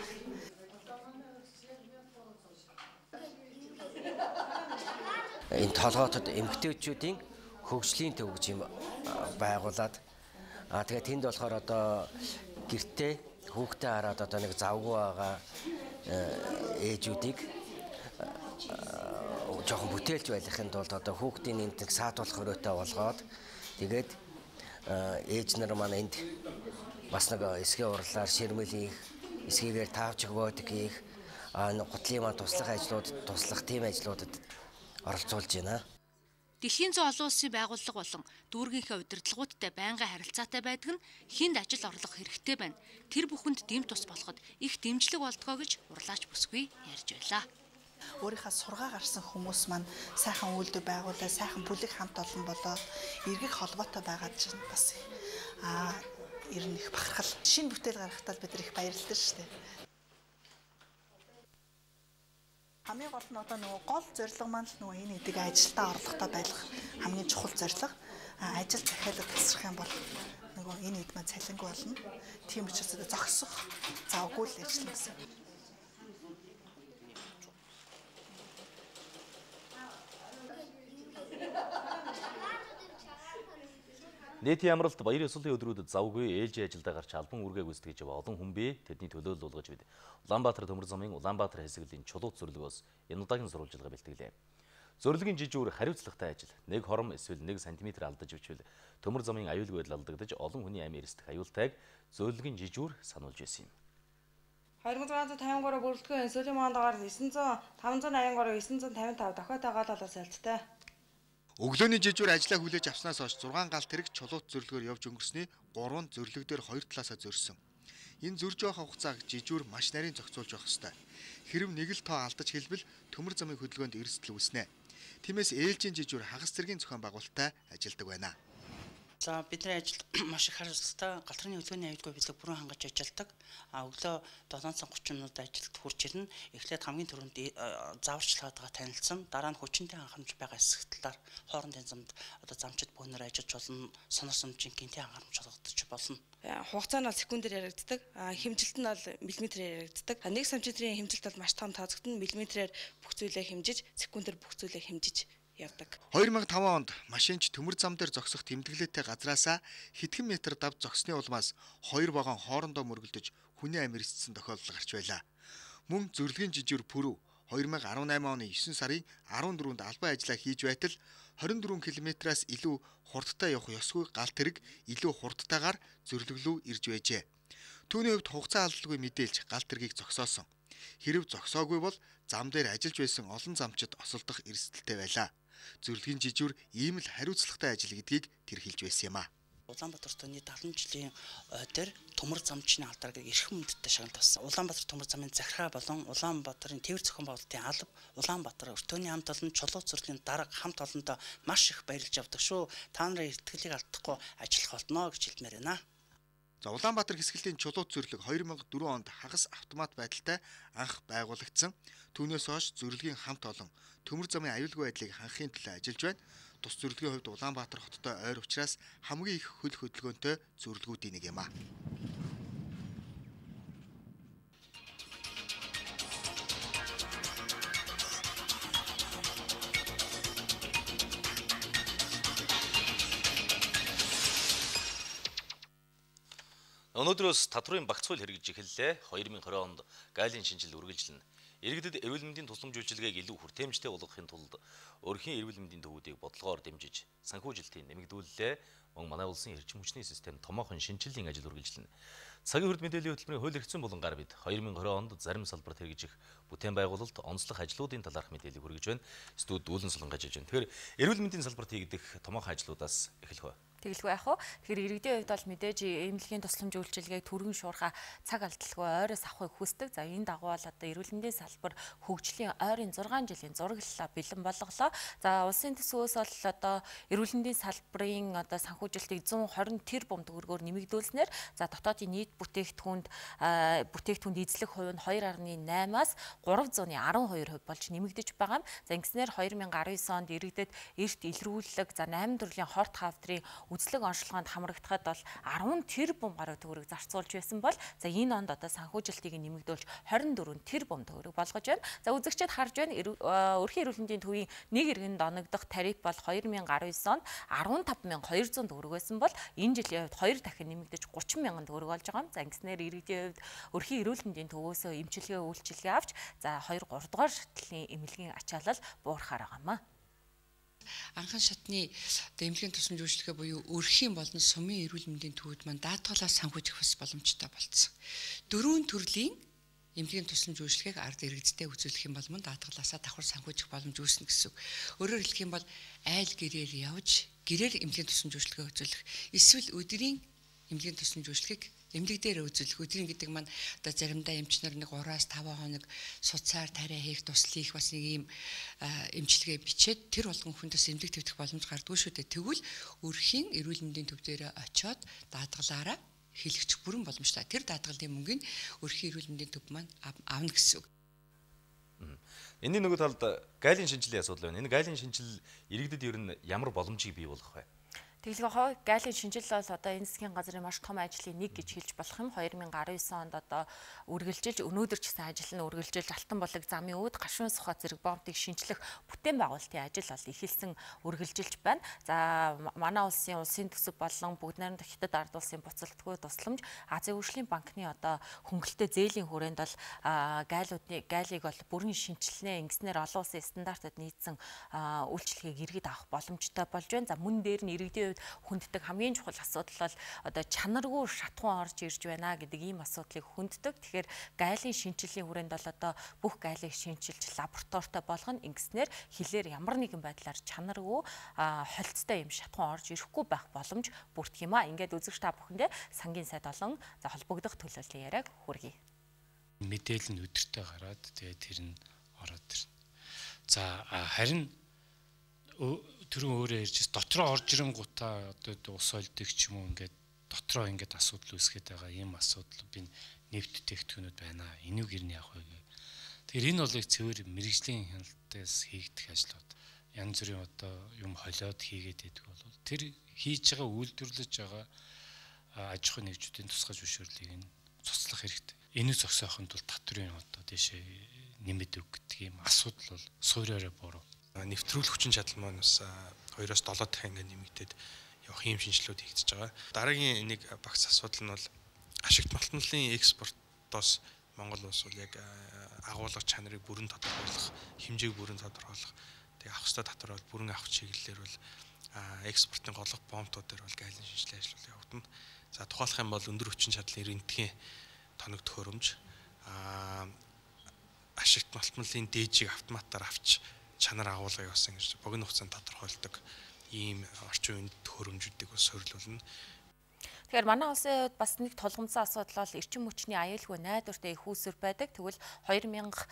Энэ толгоотод эмгтээчүүдийн хөгжлийн төв гэж юм байгуулад а тэгээ тэнд болохоор одоо гэртээ хүүхдээ хараад одоо нэг завгүй байгаа ээжүүдийг жоохон бүтээлч байхын тулд одоо хүүхдийн нэмтэг саатуулах хөрөөтэй болгоод тэгээд ээж нар манай энд бас нэг эсгийн урлаар ширмэл хийх, эсгийгээр таавч өгөөд хийх, гутлын маань туслах ажлууд, туслах тийм ажлуудад оролцуулж байна. Дэлхийн зүүн олон улсын байгууллага болон дүүргийнхээ удирдлагуудтай байнга харилцаатай байдаг нь хинд ажил орлох хэрэгтэй байна. Тэр бүхэнд дэм тус болоход их дэмжлэг болдгоо гэж урлаач бүсгүй ярьж байлаа. Өөрийнхөө сургаа гарсан хүмүүс маань сайхан үйлдэл байгууллаа, сайхан бүлэг хамт олон болоод эргэх холбоотой байгаад чинь бас ер нь их бахархал. Шинэ бүтээл гаргахтаа бид их баярлалтай шүү дээ. Хамгийн гол нь одоо нөгөө гол зорилго маань л нөгөө энэ эдэг ажилдаа орлоготой байх хамгийн чухал зорилго. Ажил захиалга тасрах юм бол нөгөө энэ эд маань цалингүй болно. Тийм учраас зогсох, завгүй л ажиллана гэсэн. Нийтийн амралт баярын ёслолын өдрүүдэд завгүй ээлжийн ажилдаа гарч албан үргээг гүйцэтгэж байгаа олон хүн бий тэдний төлөөлөл болгож бид Улаанбаатар төмөр замын Улаанбаатар хэсгийн чулууц зөрилгөөс энэ удаагийн сурвалжилгаа бэлтгэлээ. Зөрилгийн жижиг үр хариуцлагатай ажил. Нэг хором эсвэл 1 см алдаж өвчвөл төмөр замын аюулгүй байдал алдагдаж олон хүний амь эрсдэх аюултайг зөрилгийн жижиг үр сануулж байсан юм. 2653 бүрэлдэхүүн сүүлийн мандаар 583-955 дохиотойгоо л солилцтой. Өглөөний жижүүр ажиллаа хүлээж авснаас хойш 6 гал тэрэг чулуут зөрлөгөөр явж өнгөрсний 3 зөрлөг дээр 2 талаасаа зөрсөн. Энэ зөрж явах хугацааг жижүүр маш нарийн зохицуулж явах ёстой. Хэрв нэг л тоо алдаж хэлбэл төмөр замын хөдөлгөөнд эрсдэл үүснэ. Тиймээс ээлжийн жижүүр хагас зэргийн зохион байгуулалттай ажилладаг байна. За бидний ажил маш их хариуцлагатай. Галтрын хөдөлгөөний аюулгүй бидлэг бүрэн хангаж ажилладаг. А өглөө 7:30 минут ажилд хурж ирнэ. Эхлээд хамгийн түрүүнд заварчлагаа танилцсан. Дараа нь хүчинтэй анхаарч байгаа хэсэг талаар хоорондын замд одоо замчид бөөнөр ажиллаж болно. Сонор сумжийн гинтийн анхаарч болгодож болно. Хугацаа нь секундээр яригддаг. Хэмжилт нь миллиметрээр яригддаг. 1 см-ийн хэмжилт бол маш том тооцогдно. Миллиметрээр бүх зүйлээ хэмжиж, секундээр бүх зүйлээ хэмжиж явдаг. 2005 онд машинч төмөр зам дээр зогсох тэмдэглэлтэй газраасаа хэдхэн метр давж зогсны улмаас хоёр вагон хоорондоо мөргөлдөж хүний амь эрсдсэн тохиолдол гарч байлаа. Мөн зөрилгийн жижиг пүрэв 2018 оны 9 сарын 14-нд албан ажиллагаа хийж байтал 24 км-аас илүү хурдтай явах ёсгүй гал тэрэг илүү хурдтайгаар зөрилглүү ирж байжээ. Түүний хувьд хугацаа алдалгүй мэдээлж гал тэргийг зогсоосон. Хэрв зогсоогүй бол зам дээр ажиллаж байсан олон замчид осолдох эрсдэлтэй байлаа. Зөрилгийн жижиг үр ийм л хариуцлагатай ажил гэдгийг тэр хэлж байсан юм а. Улаанбаатар тооны 70 жилийн ойдэр төмөр замчны алдаргийг эрхэм хүндтэй шагналт болсон. Улаанбаатар төмөр замын захиргаа болон Улаанбаатарын тээр зохион байгуулалтын алба, Улаанбаатар өртөөний хамт олон чулууц зөрлийн дарга хамт олондоо маш их баярлж авдаг шүү. Та нарын итгэлийг алдахгүй ажиллах болно гэж хэлмээр байна. За Улаанбаатар хэсгийн чулууц зөрлөг 2004 онд хагас автомат байдалтай анх байгуулагдсан. Түүнээс хойш зөрлөгийн хамт олон төмөр замын аюулгүй байдлыг хангахын төлөө ажиллаж байна. Тус зөрлөгийн хувьд Улаанбаатар хоттой ойр учраас хамгийн их хөл хөдөлгөөнтэй зөрлгүүдийн нэг юм а. Өнөөдрөөс татварын багцуул хэрэгжиж эхэллээ. 2020 онд гайлын шинжил үргэлжилнэ. Иргэдэд эрүүл мэндийн тусламж үйлчилгээг илүү хүртээмжтэй болгохын тулд өрхийн эрүүл мэндийн төвүүдийг бодлогоор дэмжиж, санхүүжилтийг нэмэгдүүллээ. Мөн манай улсын эрчим хүчний систем томоохон шинжиллийн ажил үргэлжилнэ. Цагийн хурд мэдээллийн хөтөлбөрийн хууль хэрэгцсэн булангаар бид 2020 онд зарим салбарт хэрэгжих бүтээн байгуулалт онцлог ажлуудын талаарх мэдээллийг хүргэж байна. Студид Дүүлэн Солонгож ажиллаж байна. Тэгэхээр эрүүл мэндийн салбарт хийгдэх томоохон ажлуудаас эхлэх үү? Тэгэлгүй яах вэ? Тэгэхээр иргэдийн хувьд бол мэдээж эмнэлгийн тусламж үйлчилгээг түргэн шуурхаа цаг алдалгүй ойроос авахыг хүсдэг. За энэ дагуу бол одоо эрүүл мэндийн салбар хөгжлийн ойрын 6 жилийн зураглалаа бэлэн болголоо. За улсын төсвөөс бол одоо эрүүл мэндийн салбарын одоо санхүүжилтийг 120 тэрбум төгрөгөөр нэмэгдүүлснээр за дотоодын нийт бүтээгдэхүүнд эзлэх хувь нь 2.8-аас 312% болж нэмэгдэж байгаа юм. За ингэснээр 2019 онд иргэдэд эрт илрүүлэг за 8 төрлийн хорт хавдрын үзлэг онцлогоонд хамрагдахад бол 10 тэрбум гаруй төгрөг зарцуулж байсан бол за энэ онд одоо санхүүжилтийг нэмэгдүүлж 24 тэрбум төгрөг болгож байна. За үзэгчид харж байна өрхийн эрүүл мэндийн төвийн нэг иргэнд оногдох тариф бол 2019 онд 15200 төгрөг байсан бол энэ жилийн хувьд 2 дахин нэмэгдэж 30000 төгрөг болж байгаа юм. За ингэснээр иргэдийн хувьд өрхийн эрүүл мэндийн төвөөсөө эмчилгээ үйлчилгээ авч за 2-3 дугаар шатлын эмнэлгийн ачаалал буурахаар байгаа юм. Анхан шатны эмнэлгийн тусламж үйлчилгээ буюу өрхийн болон сумын эрүүл мэндийн төвүүд маань даатгалаа санхүүжих бас боломжтой болсон. 4 төрлийн эмнэлгийн тусламж үйлчилгээг ард иргэдтэй үзүүлэх юм бол мөн даатгалаасаа давхар санхүүжих боломж үүснэ гэсэн үг. Өөрөөр хэлэх юм бол айл гэрээр явж гэрээр эмнэлгийн тусламж үйлчилгээ үзүүлэх эсвэл өдрийн эмнэлгийн тусламж үйлчилгээг эмнэлэг дээр үзүүлэх өдрийн гэдэг маань одоо заримдаа эмч нар нэг 3-5 хоног суцаар тариа хийх тусал хийх бас нэг ийм эмчилгээ бичээд тэр болгон хүндээс эмнэлэг төвдөх боломж гардгүй шүү дээ. Тэгвэл өрхийн эрүүл мэндийн төв дээр очиод даатгалаараа хэлэгч бүрэн боломжтой. Тэр даатгалын мөнгөний өрхийн эрүүл мэндийн төв маань авна гэсэн үг. Энийн нөгөө талд гайлын шинжилгээ асуудал байна. Энэ гайлын шинжил иргэдэд ер нь ямар боломжийг бий болгох вэ? Тэгэлгүй хоо гайлын шинжил бол одоо энэ засгийн газрын маш том ажлын нэг гэж хэлж болох юм. 2019 онд одоо үргэлжилж өнөөдөр ч гэсэн ажил нь үргэлжилж Алтан болог замын үүд гашуун сухаа зэрэг бомбыг шинжлэх бүтээн байгуулалтын ажил бол эхэлсэн үргэлжилж байна. За манай улсын төсөв болон бүгд найрамдах хятад ард улсын буцалтгүй тусламж Азийн хөгжлийн банкны одоо хөнгөлөлтөө зээлийн хүрээнд бол гайлыг бол бүрэн шинжилнэ. Ингэснээр олон улсын стандартад нийцсэн үйлчилгээг иргэд авах боломжтой болж байна. За мөн дээр нь иргэдийн хүнддэг хамгийн чухал асуудал бол одоо чанаргүй шатхан орж ирж байна гэдэг ийм асуудлыг хүнддэг. Тэгэхээр гайлын шинжиллийн хүрээнд бол одоо бүх гайлыг шинжилж лабораторитой болгоно. Ингэснээр хилээр ямар нэгэн байдлаар чанаргүй холцтой юм шатхан орж ирэхгүй байх боломж бүртгэх юм а. Ингээд үзэгч та бүхэндээ сангийн сайд болон за холбогдох төлөвлөлийн яриаг хүргэе. Мэдээлэл нь өдөртөө гараад тэгээд тэр нь ороод ирнэ. За харин түрүүн өөрөө ярьжээс дотроо орж ирэнгуутаа одоо ус олддаг ч юм уу ингээд дотроо ингээд асуудал үүсгээд байгаа ийм асуудал би нэвт техникнүүд байна. Энийг гэрний явах вэ. Тэгэхээр энэ бол их цэвэр мэрэгжлийн хяналтаас хийгдэх ажлууд. Янз бүрийн одоо юм холиод хийгээд байдаг бол тэр хийж байгаа үйлдвэрлэж байгаа аж ахуйн нэгжүүдийн тусгаж зөвшөөрлийг нь цуцлах хэрэгтэй. Энийг зогсоохын тулд татварын одоо дэше нэмэт өг гэдэг ийм асуудал бол суурьаараа буруу. Нэвтрүүлэх хүчин чадал маань бас 2-7 дахин ингээд нэмэгдээд явах юм шинжилгээд хийгдэж байгаа. Дараагийн нэг багц асуудал нь бол ашигт малтналын экспортоос Монгол улс бол яг агуулга чанарыг бүрэн тодорхойлох, хэмжээг бүрэн тодорхойлох, тэгээ авах ёстой татвар бол бүрэн авах чиглэлээр бол экспортын голлох бомтууд дээр бол гайлын шинжилгээ ажлууд явагдана. За тухайлах юм бол өндөр хүчин чадлын эрдэнтгийн тоног төхөөрөмж ашигт малтналын дээжийг автоматар авч чанар агуулга явуулсан гэж богино хугацаанд тодорхойлдог ийм орчин үед хөрөмжүүдийг бас суйрлуулна. Тэгэхээр манай улсын хувьд бас нэг тулгамдсан асуудал бол эрчим хүчний аюулгүй найдвартай их үүсвэр байдаг. Тэгвэл 2019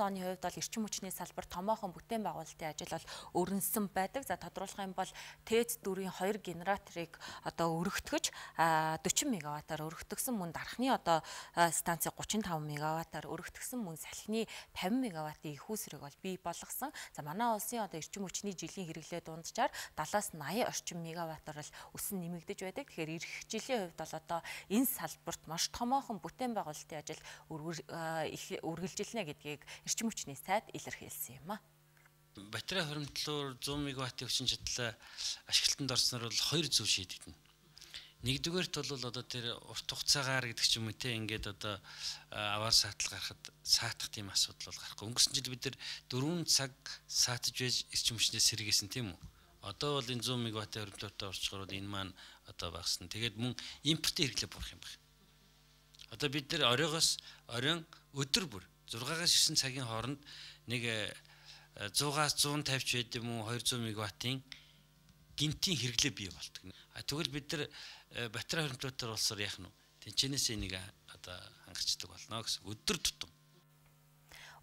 оны хувьд бол эрчим хүчний салбар томоохон бүтээн байгуулалтын ажил бол өрнсөн байдаг. За тодруулах юм бол ТЭЦ-4-ийн 2 генераторыг одоо өргөтгөж 40 мегаваттаар өргөтгсөн мөн дархны одоо станцыг 35 мегаваттаар өргөтгсөн мөн салхины 50 мегаваттын их үүсвэрийг бол бий болгосон. За манай улсын одоо эрчим хүчний жилийн хэрэглээ дунджаар 70-80 орчим мегаваттаар л өсөн нэмэгдэж байдаг. Тэгэхээр ирэх жилийн хувьд бол одоо энэ салбарт маш томоохон бүтээн байгуулалтын ажил үргэлжилнэ гэдгийг эрчим хүчний сайд илэрхийлсэн юм а. Батарей хоримтлуур 100 мегаваттын хүчин чадлаа ашиглалтанд орсноор бол 2 зүйл шийдэгдэнэ. Нэгдүгээрт бол одоо тэр урт хугацаагаар гэдэг ч юм уу те ингээд одоо аваар саатал гарахад саатах тийм асуудал бол гарахгүй. Өнгөрсөн жил бид нэр 4 цаг саатж байж эрчимчнээ сэргээсэн тийм үү. Одоо бол энэ 100 мегаватт хөрөнгөтэй орчгоор энэ маань одоо багасна. Тэгээд мөн импорт хэрэглээ бурах юм байна. Одоо бид нэр оройгоос оройн өдөр бүр 6-9 цагийн хооронд нэг 100-аас 150 ч байд юм уу 200 мегаваттын гинтийн хэрэглээ бий болдог. Тэгвэл бид нэр батарей хөрөнгөтөр болсоор яах нь тэнчнээс энийг одоо хангацдаг болно гэсэн өдөр тутам.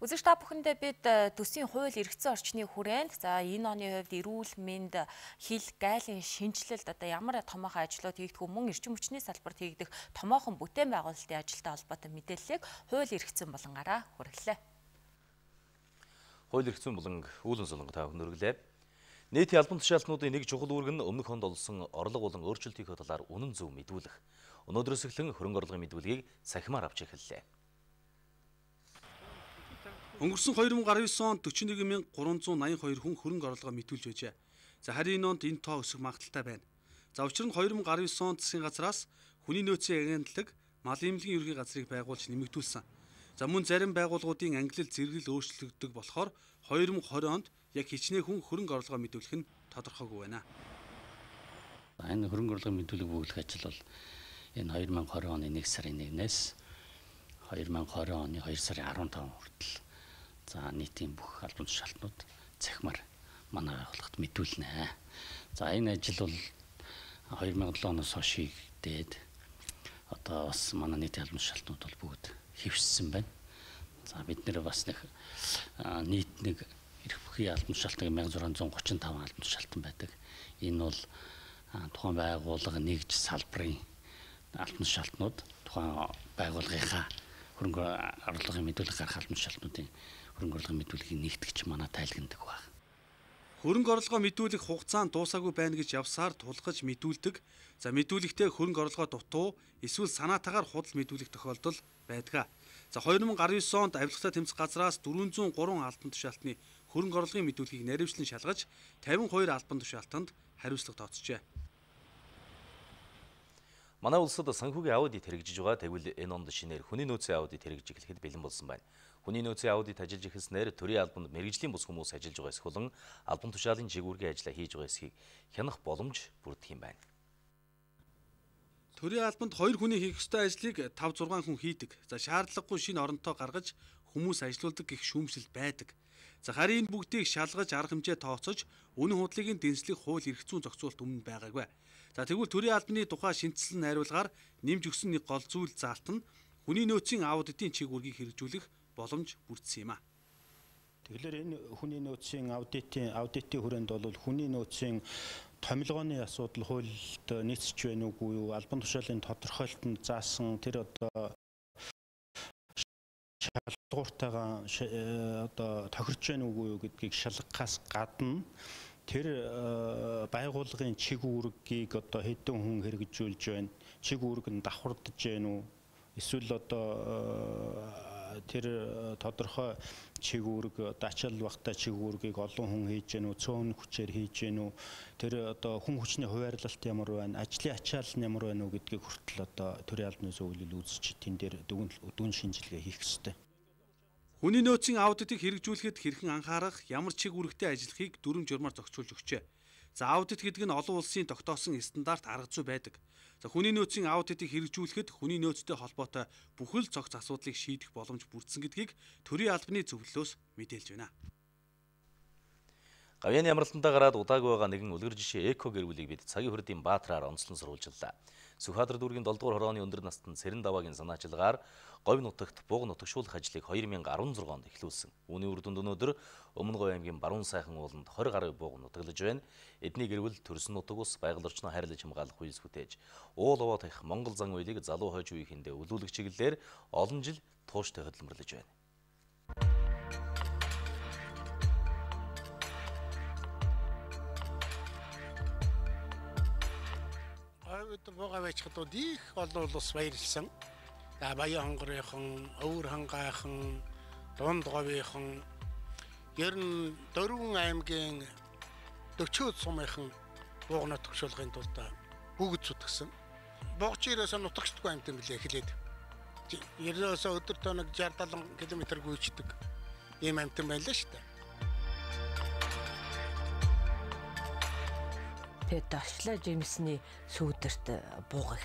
Үзэж та бүхэндээ бид төсвийн хууль эргэцэн орчны хүрээнд за энэ оны хувьд эрүүл мэнд хил гайлын шинжилэлд одоо ямар томоохон ажлууд хийгдэх мөн эрчим хүчний салбарт хийгдэх томоохон бүтээн байгуулалтын ажилтай холбоотой мэдээллийг хууль эргэцэн болонгаараа хүргэлээ. Хууль эргэцэн болонг үүлэн солонго та өнөрглөө. Нийт албан тушаалтнуудын нэг чухал үүрэг нь өмнөх хонд олсон орлого болон өөрчлөлтийн хөдөлгөөр үнэн зөв мэдүүлэх. Өнөөдрөөс эхлэн хөрөнгө орлогын мэдүүлгийг цахимаар авч эхэллээ. Өнгөрсөн 2019 онд 41382 хүн хөрөнгө орлогоо мэдүүлж байжээ. За харин энэ онд энэ тоо өсөх магадaltaй байна. За учир нь 2019 онд засгийн газраас хүний нөөцийн агентлаг мал эмнэлгийн ерхий газрыг байгуулж нэмэгдүүлсэн. За мөн зарим байгууллагуудын ангилал зэрэглэл өөрчлөгддөг болохоор 2020 онд яг хичнээн хүн хөрөнгө орлогоо мэдүүлэх нь тодорхойгүй байна. Энэ хөрөнгө орлогын мэдүүлэг бүглэх ажил бол энэ 2020 оны 1 сарын 1-ээс 2020 оны 2 сарын 15 хүртэл за нийтийн бүх албан тушаалтнууд цахимаар манай байгууллагт мэдүүлнэ. За энэ ажил бол 2007 оноос хойш хийгдээд одоо бас манай нийтийн албан тушаалтнууд бол бүгд хэвшсэн байна. За бид нэр бас нэг нийт нэг ирэх бүхий албан тушаалтны 1635 албан тушаалтан байдаг. Энэ бол тухайн байгууллага нэгж салбарын албан тушаалтнууд тухайн байгууллагынхаа хөрөнгө орлогын мэдүүлэг гарах албан тушаалтнуудын хөрөнгө орлогын мэдүүлгийг нэгтгэж манай тайлгнадаг баг. Хөрөнгө орлогоо мэдүүлэх хугацаа нь дуусаагүй байна гэж явсаар тулгаж мэдүүлдэг. За мэдүүлэгтээ хөрөнгө орлогоо дутуу эсвэл санаатаагаар худал мэдүүлэх тохиолдол байдаг. За 2019 онд авилгацаа тэмцэх газраас 403 албан тушаалтны хөрөнгө орлогын мэдүүлгийг наривчлан шалгаж 52 албан тушаалтанд хариуцлага тооцжээ. Манай улсад санхүүгийн аудит хэрэгжиж байгаа. Тэгвэл энэ онд шинээр хүний нөөцийн аудит хэрэгжиж эхлэхэд бэлэн болсон байна. Хүний нөөцийн аудит ажиллаж эхэлснээр төрийн албанд мэргэжлийн бус хүмүүс ажиллаж байгаа эсвэл албан тушаалын жигүүргийн ажиллаа хийж байгаа эсхийг хянах боломж бүрдэх юм байна. Төрийн албанд 2 хүний хийх ёстой ажлыг 5-6 хүн хийдэг. За шаардлагагүй шинэ оронтой гаргаж хүмүүс ажилуулдаг гэх шүүмжил байдаг. За харин энэ бүгдийг шалгаж арга хэмжээ тооцож үнэн худлын дэнслэх хууль эрх зүйн зохицуулалт өмнө байгаагүй. За тэгвэл төрийн албаны тухай шинжилсэн найруулгаар нэмж өгсөн нэг гол зүйл заалт нь хүний нөөцийн аудитын чиглэлийг хэрэгжүүлэх боломж бүрдсэн юм а. Тэгэлэр энэ хүний нөөцийн аудитын хүрээнд бол хүний нөөцийн томилгооны асуудал хуульд нийцж байна уугүй юу? Албан тушаалын тодорхойлолтод заасан тэр одоо шалгууртайгаа одоо тохирч байна уугүй юу гэдгийг шалгахаас гадна тэр байгууллагын чиг үүргийг одоо хэдэн хүн хэрэгжүүлж байна, чиг үүрэг нь давхардж байна уу, эсвэл одоо тэр тодорхой чиг үүрэг одоо ачаал багтаа чиг үүргийг олон хүн хийж байна уу, цөөн хүчээр хийж байна уу, тэр одоо хүн хүчний хуваарлалт ямар байна, ажлын ачаал нь ямар байна уу гэдгийг хүртэл одоо төрийн албаны зөвлөл үзэж тэн дээр дүгнэлт шинжилгээ хийх ёстой. Хүний нөөцийн аудитыг хэрэгжүүлэхэд хэрхэн анхаарах, ямар чиг үүрэгтэй ажиллахыг дүрм журмаар зохицуулж өгчээ. За аудит гэдэг нь олон улсын тогтоосон стандарт арга зүй байдаг. За хүний нөөцийн аудитыг хэрэгжүүлэхэд хүний нөөцтэй холбоотой бүхэл цогц асуудлыг шийдэх боломж бүрдсэн гэдгийг төрийн албаны зөвлөлөөс мэдээлж байна. Гавьяаны амралтандаа гараад удаагүй байгаа нэгэн үлгэр жишээ эко гэр бүлийг бид цагийн хурдын баатраар онцлон сурвалжлаа. Сүхбаатар дүүргийн 7-р хорооны өндөр настанд Сэрэн даваагийн санаачилгаар говь нутагт буг нутагшуулах ажлыг 2016 онд эхлүүлсэн. Үүний үр дүнд өнөөдөр Өмнө Говь аймгийн Баруун Сайхан ууланд 20 гаруй буг нутаглаж байна. Эдний гэр бүл төрсөн нутаг ус байгаль орчныг хайрлаж хамгаалах үйлс хүтээж уул овоо таах Монгол зан үйлийг залуу хойж үеийнхэндээ өвлүүлэх чиглэлээр олон жил тууштай хөдөлмөрлөж байна. Бога байцхад их олон улс баярлсан. За баян хонгорынхан, өвөр хангайхан, дунд говийнхан, ер нь 4 аймгийн 40 сумынхан буг нутагшуулгын тулд бүгд зүтгэсэн. богчирээс нь утагчдгүй юм тийм билээ эхлээд. 90-аас өдөр тоног 60-70 км гүйцдэг ийм амтан байлаа шүү дээ. Тэгээд дошлоо жимсний сүүдэрт буугах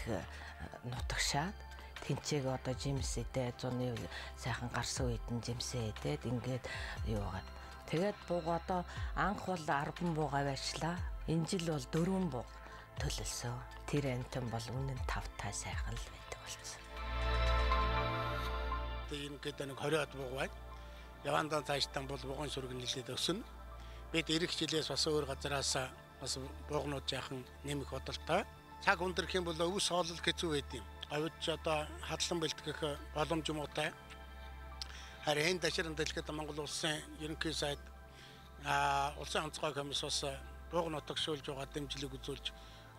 нутагшаад тэнцээг одоо жимсэтэй 100-ны сайхан гарсан үед нь жимсээдээд ингээд юугаа. Тэгээд бууга одоо анх бол 10 буугаа байшлаа. Энэ жил бол 4 бууг төлөлсөн. Тэр амтан бол үнэн 5-тай сайхан л байдаг болсон. Тэгээд ингээд нэг 20-аад бууг байна. Явандан цаашдаа бол буугын сүрэг нь нэлээд өснө. Бид ирэх жилээс бас өөр газараас бас богнод яхан нэмэх бодолтой. Цаг өндөрх юм бол өвс хоолол хэцүү байдığım. Авч одоо хадлан бэлтгэх боломж юм уу та? Харин дашрын дэлгэд Монгол улсын ерөнхий сайд улсын онцгой комиссоос богнод төгшүүлж байгаа дэмжлэг үзүүлж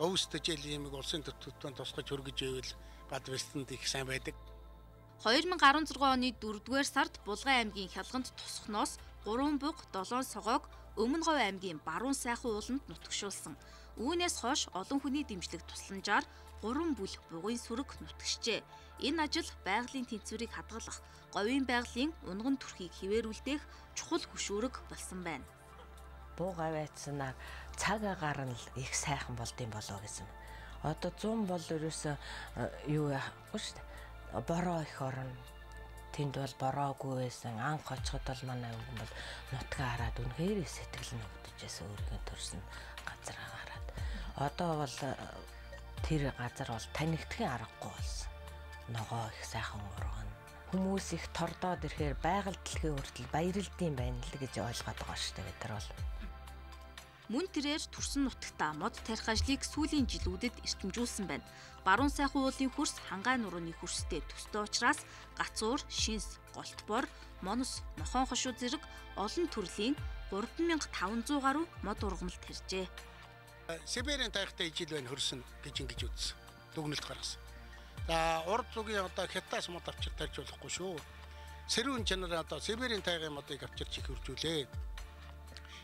өвсдэж ийм нэг улсын төтөлд тусгаж хөргөж ивэл бад бэлтэнд их сайн байдаг. 2016 оны 4-р сард Булган аймгийн Хялганд тусахноос 3 буг 7 согоог Өмнө Говь аймгийн Баруун Сайхан ууланд нутагшуулсан. Үүнээс хойш олон хүний дэмжлэг тусламжаар 3 бүл бугын сүрэг нутагшжээ. Энэ ажил байгалийн тэнцвэрийг хадгалах, говийн байгалийн унган төрхийг хэвээрүүлдэх чухал хөшүүрэг болсон байна. Бууг аваадсанаар цаг агаар нь их сайхан болдсон болоо гэсэн. Одоо 100 бол ерөөсөө юу яахгүй шүү дээ. Бороо их орно. Тэнд бол бороогүй байсан. Анх очиход бол манай өвгөн бол нутгаа хараад үнэхээр сэтгэл нь өвдөжсэн өөрийнхөө төрсөн газараа хараад. Одоо бол тэр газар бол танигдхийн аргагүй болсон. Ногоо их сайхан урган. Хүмүүс их тордоод ирэхээр байгаль дэлхийн хүртэл баярлдсан байна л гэж ойлгоод байгаа шүү дээ бид нар бол. Мөн тэрээр төрсөн нутагтаа мод тарих ажлыг сүүлийн жилүүдэд эрчимжүүлсэн байна. Баруун сайхан уулын хөрс хангай нурууны хөрстэй төстэй учраас гацуур, шинс, голтбор, монос, нохон хошуу зэрэг олон төрлийн 3500 гаруй мод ургамал тарьжээ. Сибирийн тарихтай ижил байна хөрсөн гэж ингэж үзсэн. Дүгнэлт гаргасан. За урд зүгийн одоо хятаас мод авчир тарьж болохгүй шүү. Сэрүүн чанараа одоо сибирийн тайгын модыг авчирч хөржүүлээ.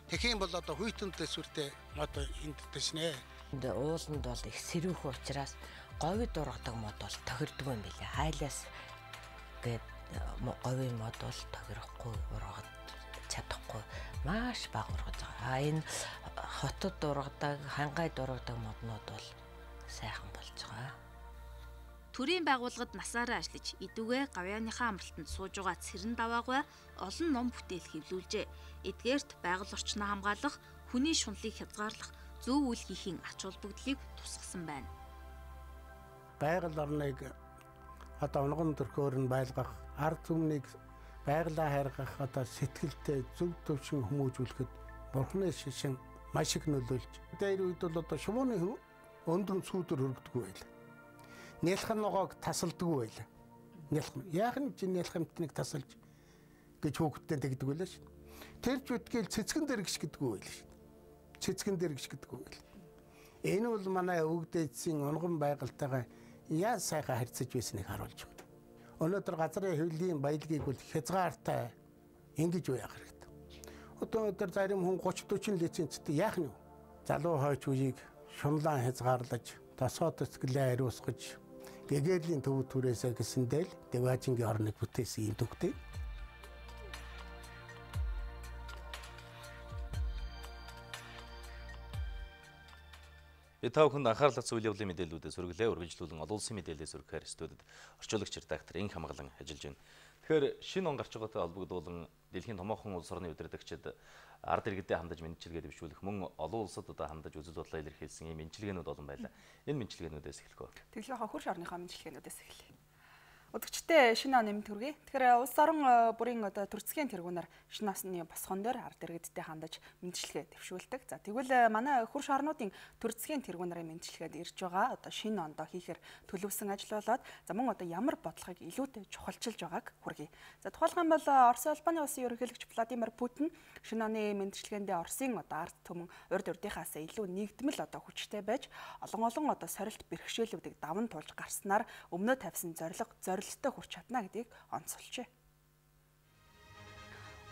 Тэхийн бол одоо хүйтэн төсвөртэй одоо энд төснэ. Энд ууланд бол их сэрүүх учраас говьд ургадаг мод бол тохирдгүй юм билээ. Хайлаас гээд говийн мод бол тохирохгүй, ургад чадахгүй. Маш бага ургаж байгаа. Энэ хотод ургадаг, хангайд ургадаг моднууд бол сайхан болж байгаа. Төрийн байгууллагад насаараа ажиллаж, идүүгээ гавьяаныхаа амралтанд сууж байгаа цэрэн даваагаа олон ном бүтээл хэвлүүлжээ. Эдгээрт байгаль орчныг хамгаалах, хүний шунлыг хязгаарлах, зөв үйл хийхийн ач холбогдлыг тусгасан байна. Байгаль орныг одоо унган төрхөөр нь байлгах, ард түмнийг байгалаа хайргах, одоо сэтгэлтэй зөв төвшин хүмүүжүүлэхэд бурхны шишин маш их нөлөөлж. Тэр үед бол одоо шувууны өндөр сүүдэр өргөдгөө байлаа. Нялхан ногоог тасалдаггүй байлаа. Нялхан. Яах нь чинь нялхан амтныг тасалж гэж хөөгддөө тэгдэг байлаа шин. Тэр ч үтгэл цэцгэн дэрэгш гэдэггүй байлаа шин. Цэцгэн дэрэгш гэдэггүй байлаа. Энэ бол манай өвгдээдсийн унган байгальтайгаа яаж сайхан харьцаж байсныг харуулж өгдөг. Өнөөдөр газрын хөвлийн баялагийг бол хязгаартай ингэж уяах хэрэгтэй. Өнөөдөр зарим хүн 30-40 лиценцтэй яах нь вэ? Залуу хойч үеийг шунлаан хязгаарлаж, тосоод төсгөлөө ариусгаж гэгэрлийн төв түрээсээ гэсэндээ л Дэважингийн орныг бүтээсэн юм төгтэй. Этавханд анхаарлаа цуглуулсан мэдээллүүдээ сөргөлээ үргэлжлүүлэн олон улсын мэдээлэл сөргөхээр студид орчуулагч редактор Инх хамгаалан ажиллаж байна. Тэгэхээр шинэ он гарч байгаатай холбогдуулан дэлхийн томоохон улс орны удирдагчид ард иргэдэд хамдаж мэдчилгээ дэвшүүлэх мөн олон улсад одоо хамдаж үзэл бодлоо илэрхийлсэн ийм мэдчилгээнүүд олон байлаа. Энэ мэдчилгээнүүдээс эхлэх үү? Тэглээ хохирш орныхоо мэдчилгээнүүдээс эхэллээ. Өдөгчтэй шинэ он нэмт хүргэе. Тэгэхээр улс орон бүрийн одоо төрцгийн тэргүүнээр шинэ насны босгон дээр ард иргэдтэй хандаж мэдчилгээ дэвшүүлдэг. За тэгвэл манай хөрш орнуудын төрцгийн тэргүүнээр мэдчилгээд ирж байгаа одоо шинэ ондоо хийхээр төлөвлөсөн ажил болоод за мөн одоо ямар бодлогыг илүүтэй чухалчилж байгааг хүргэе. За тухайлхан бол Орос Албаны улсын ерөнхийлөгч Владимир Путин шинэ оны мэдчилгээндээ Оросын одоо ард түмэн урд урдынхаас илүү нэгдмэл одоо хүчтэй байж олон одоо сорилт бэрхшээлүүдийг даван туулж гарснаар өмнөө тавьсан зорилго хурц чадна гэдгийг онцолжээ.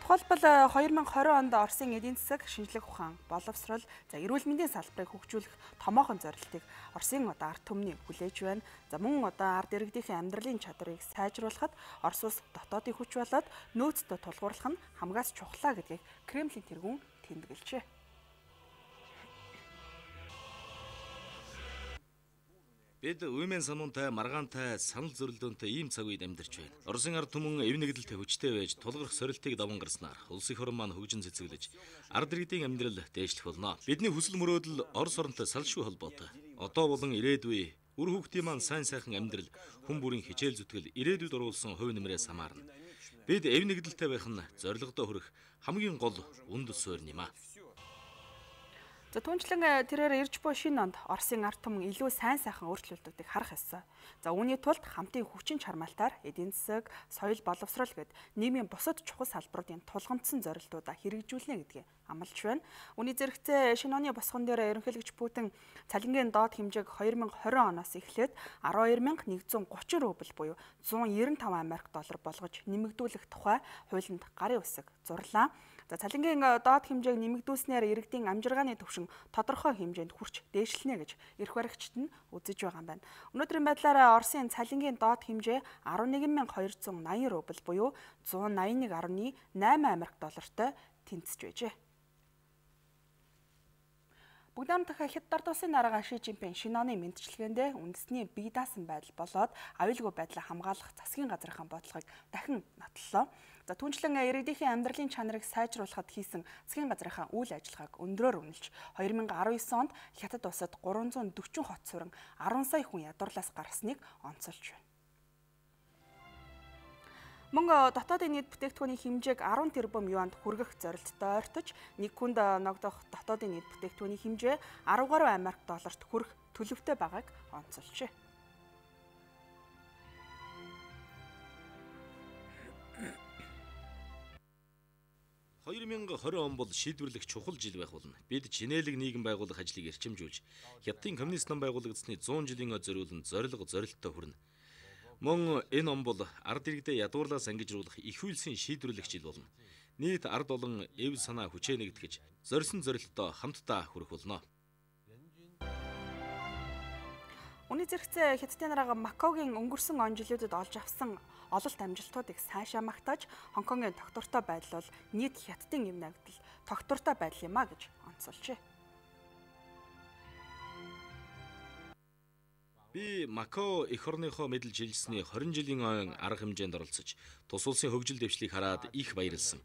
Тухайлбал 2020 онд Оросын эдийн засаг шинжлэх ухаан, боловсрол, за эрүүл мэндийн салбарыг хөгжүүлэх томоохон зорилтыг Оросын одоо ард түмнийг хүлээж байна. За мөн одоо ард иргэдийн амьдралын чадрыг сайжруулахад Орос улс дотоодын хүч болоод нөөцтэй тулгуурлах нь хамгаас чухлаа гэдгийг Кремлийн тэргүүн тэмдэглэжээ. Бид үеийн самунтай, маргаантай, санал зөрөлдөөнтэй ийм цаг үед амьдарч байна. Оросын ард түмэн эвнэгдэлтэй хүчтэй байж, тулгарх сорилтыг даван гарснаар улс их орн маань хөгжин цэцгэлж, ард иргэдийн амьдрал дээшлэх болно. Бидний хүсэл мөрөөдөл Орос орнтой салшгүй холбоотой. Одоо болон ирээдүй, үр хүүхдийн маань сайн сайхан амьдрал, хүн бүрийн хичээл зүтгэл, ирээдүйд оруулсан хувь нэмрээс хамаарна. Бид эвнэгдэлтэй байх нь зорилгодоо хүрэх хамгийн гол үнд суурь юм аа. За түнчлэн тэрээр ирж буй шинэ онд Оросын ард түмэн илүү сайн сайхан өөрчлөлтүүдийг харах ёстой. За үүний тулд хамтын хүчин чармайлтаар эдийн засаг, соёл боловсрол гэд нийгмийн бусад чухал салбаруудын тулгамдсан зорилтуудаа хэрэгжүүлнэ гэдгийг амлаж байна. Үүний зэрэгцээ шинэ оны босгон дээр ерөнхийлөгч Путин цалингийн доод хэмжээг 2020 оноос эхлээд 11130 рубль буюу 195 Америк доллар болгож нэмэгдүүлэх тухай хуулинд гарын үсэг зурлаа. За цалингийн доод хэмжээг нэмэгдүүлснээр иргэдийн амжиргааны төвшин тодорхой хэмжээнд хүрч дээшлэнэ гэж эрх баригчид нь үзэж байгаа юм байна. Өнөөдрийн байдлаараа Оросын цалингийн доод хэмжээ 11280 рубль буюу 181.8 Америк доллартай тэнцэж байжээ. Бүгдэмтэх хэд дард улсын дараагийн Ши Цзиньпин шинэ оны мэдчилгээндээ үндэсний бие даасан байдал болоод аюулгүй байдлыг хамгаалах засгийн газрынхаа бодлогыг дахин нотлолоо. За түнчлэн иргэдийн амьдралын чанарыг сайжруулахад хийсэн засгийн газрынхаа үйл ажиллагааг өндрөөр үнэлж 2019 онд Хятад улсад 340 хот суурин 10 сая хүн ядуурлаас гарсныг онцолж байна. Мөн дотоодын нийт бүтээгдэхүүний хэмжээг 10 тэрбум юанд хүргэх зорилттой ойртож, нэг хүнд ногдох дотоодын нийт бүтээгдэхүүний хэмжээ 10 гаруй Америк долларт хүрэх төлөвтэй байгааг онцолжээ. Хоёрминг 20 он бол шийдвэрлэх чухал жил байх болно. Бид чинэлэг нийгэм байгуулах ажлыг эрчимжүүлж, Хятадын коммунист ном байгуулагдсны 100 жилийн зориулсан зорилго зорилттой хүрнэ. Мөн энэ он бол ард иргэдэд ядуурлаас ангижруулах их үйлсийн шийдвэрлэх жил болно. Нийт ард олон эв санаа хүчээ нэгтгэж, зорьсон зорилттой хамтдаа хүрэх болно. Үүний зэрэгцээ Хятадын дараагийн Макаугийн өнгөрсөн он жилүүдэд олж авсан ололт амжилтуудыг сайшаа магтааж, Хонконгийн тогтвортой байдал бол нийт Хятадын эм нэгдэл тогтвортой байдал юм а гэж онцолжээ. Би Макао эх орныхоо мэдлж хэлсний 20 жилийн ойн арга хэмжээнд оролцож, тус улсын хөгжил дэвшлийг хараад их баярлсан.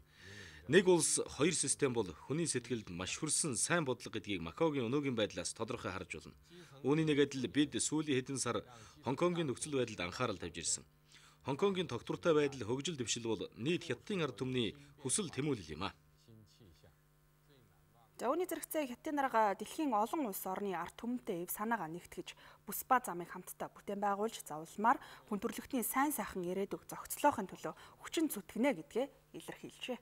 Нэг улс хоёр систем бол хүний сэтгэлд маш хүрсэн сайн бодлого гэдгийг Макаогийн өнөөгийн байдлаас тодорхой харж болно. Үүний нэг адил бид сүүлийн хэдэн сар Хонконгийн нөхцөл байдалд анхаарал тавьж ирсэн. Хонконгийн тогтвортой байдал хөгжил дэвшил бол нийт Хятадын ард түмний хүсэл тэмүүлэл юм а. За үүний зэрэгцээ Хятадын дараагийн дэлхийн олон улс орны ард түмэнтэй эв санаагаа нэгтгэж, бүс ба замыг хамтдаа бүтээн байгуулж, завлмаар хүн төрөлхтний сайн сайхан ирээдүг зохицлоохын төлөө хүчин зүтгэнэ гэдгээ илэрхийлжээ.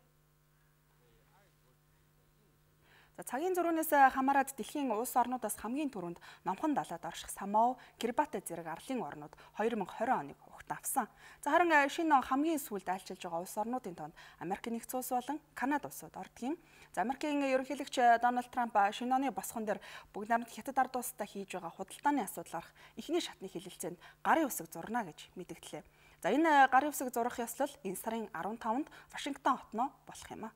Цагийн зөрүүнээс хамаарат дэлхийн улс орнуудаас хамгийн түрүүнд Номхон далайд орших Самоо, Кирибати зэрэг арлын орнууд 2020 оныг ухтавсан. За харин шинэ он хамгийн сүүлд альчилж байгаа улс орнуудын тоонд Америкийн нэгдсэн улс болон Канада улсууд ордгийн. За Америкийн ерөнхийлөгч Дональд Трамп шинэ оны босгон дээр бүгд хамт Хятад ард улстай хийж байгаа худалдааны асуудал арах эхний шатны хэлэлцээнд гарын үсэг зурна гэж мэдгдлээ. За энэ гарын үсэг зурах ёслол энэ сарын 15-нд Вашингтон хотноо болох юм а.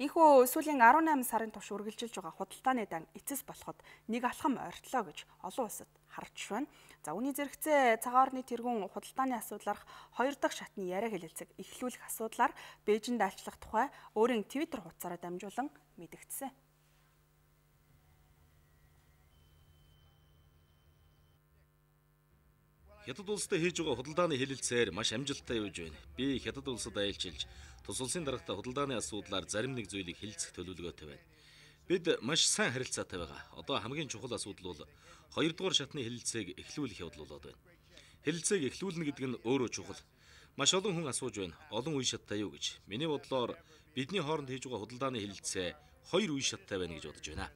Ийхүү сүүлийн 18 сарын турш үргэлжилж байгаа худалдааны дан эцэс болоход нэг алхам ойртлоо гэж олон улсад харж байна. За үүний зэрэгцээ цагаан орны тэргүүн худалдааны асуудлаарх хоёр дахь шатны яриа хэлэлцэг эхлүүлэх асуудлаар Бээжинд альчлах тухай өөрийн Twitter хуудасаараа дамжуулан мэдгдсэн. Хятад улсад хийж байгаа худалдааны хэлэлцээр маш амжилттай явж байна. Би Хятад улсад аялчилж, тус улсын дарагтай худалдааны асуудлаар зарим нэг зүйлийг хэлэлцэх төлөвлөгөөтэй байна. Бид маш сайн харилцаатай байгаа. Одоо хамгийн чухал асуудал бол 2-р шатны хэлэлцээг эхлүүлэх явдал болоод байна. Хэлэлцээг эхлүүлнэ гэдэг нь өөрөө чухал. Маш олон хүн асууж байна. Олон үе шаттай юу гэж. Миний бодлоор бидний хооронд хийж байгаа худалдааны хэлэлцээ 2 үе шаттай байна гэж бодож байна.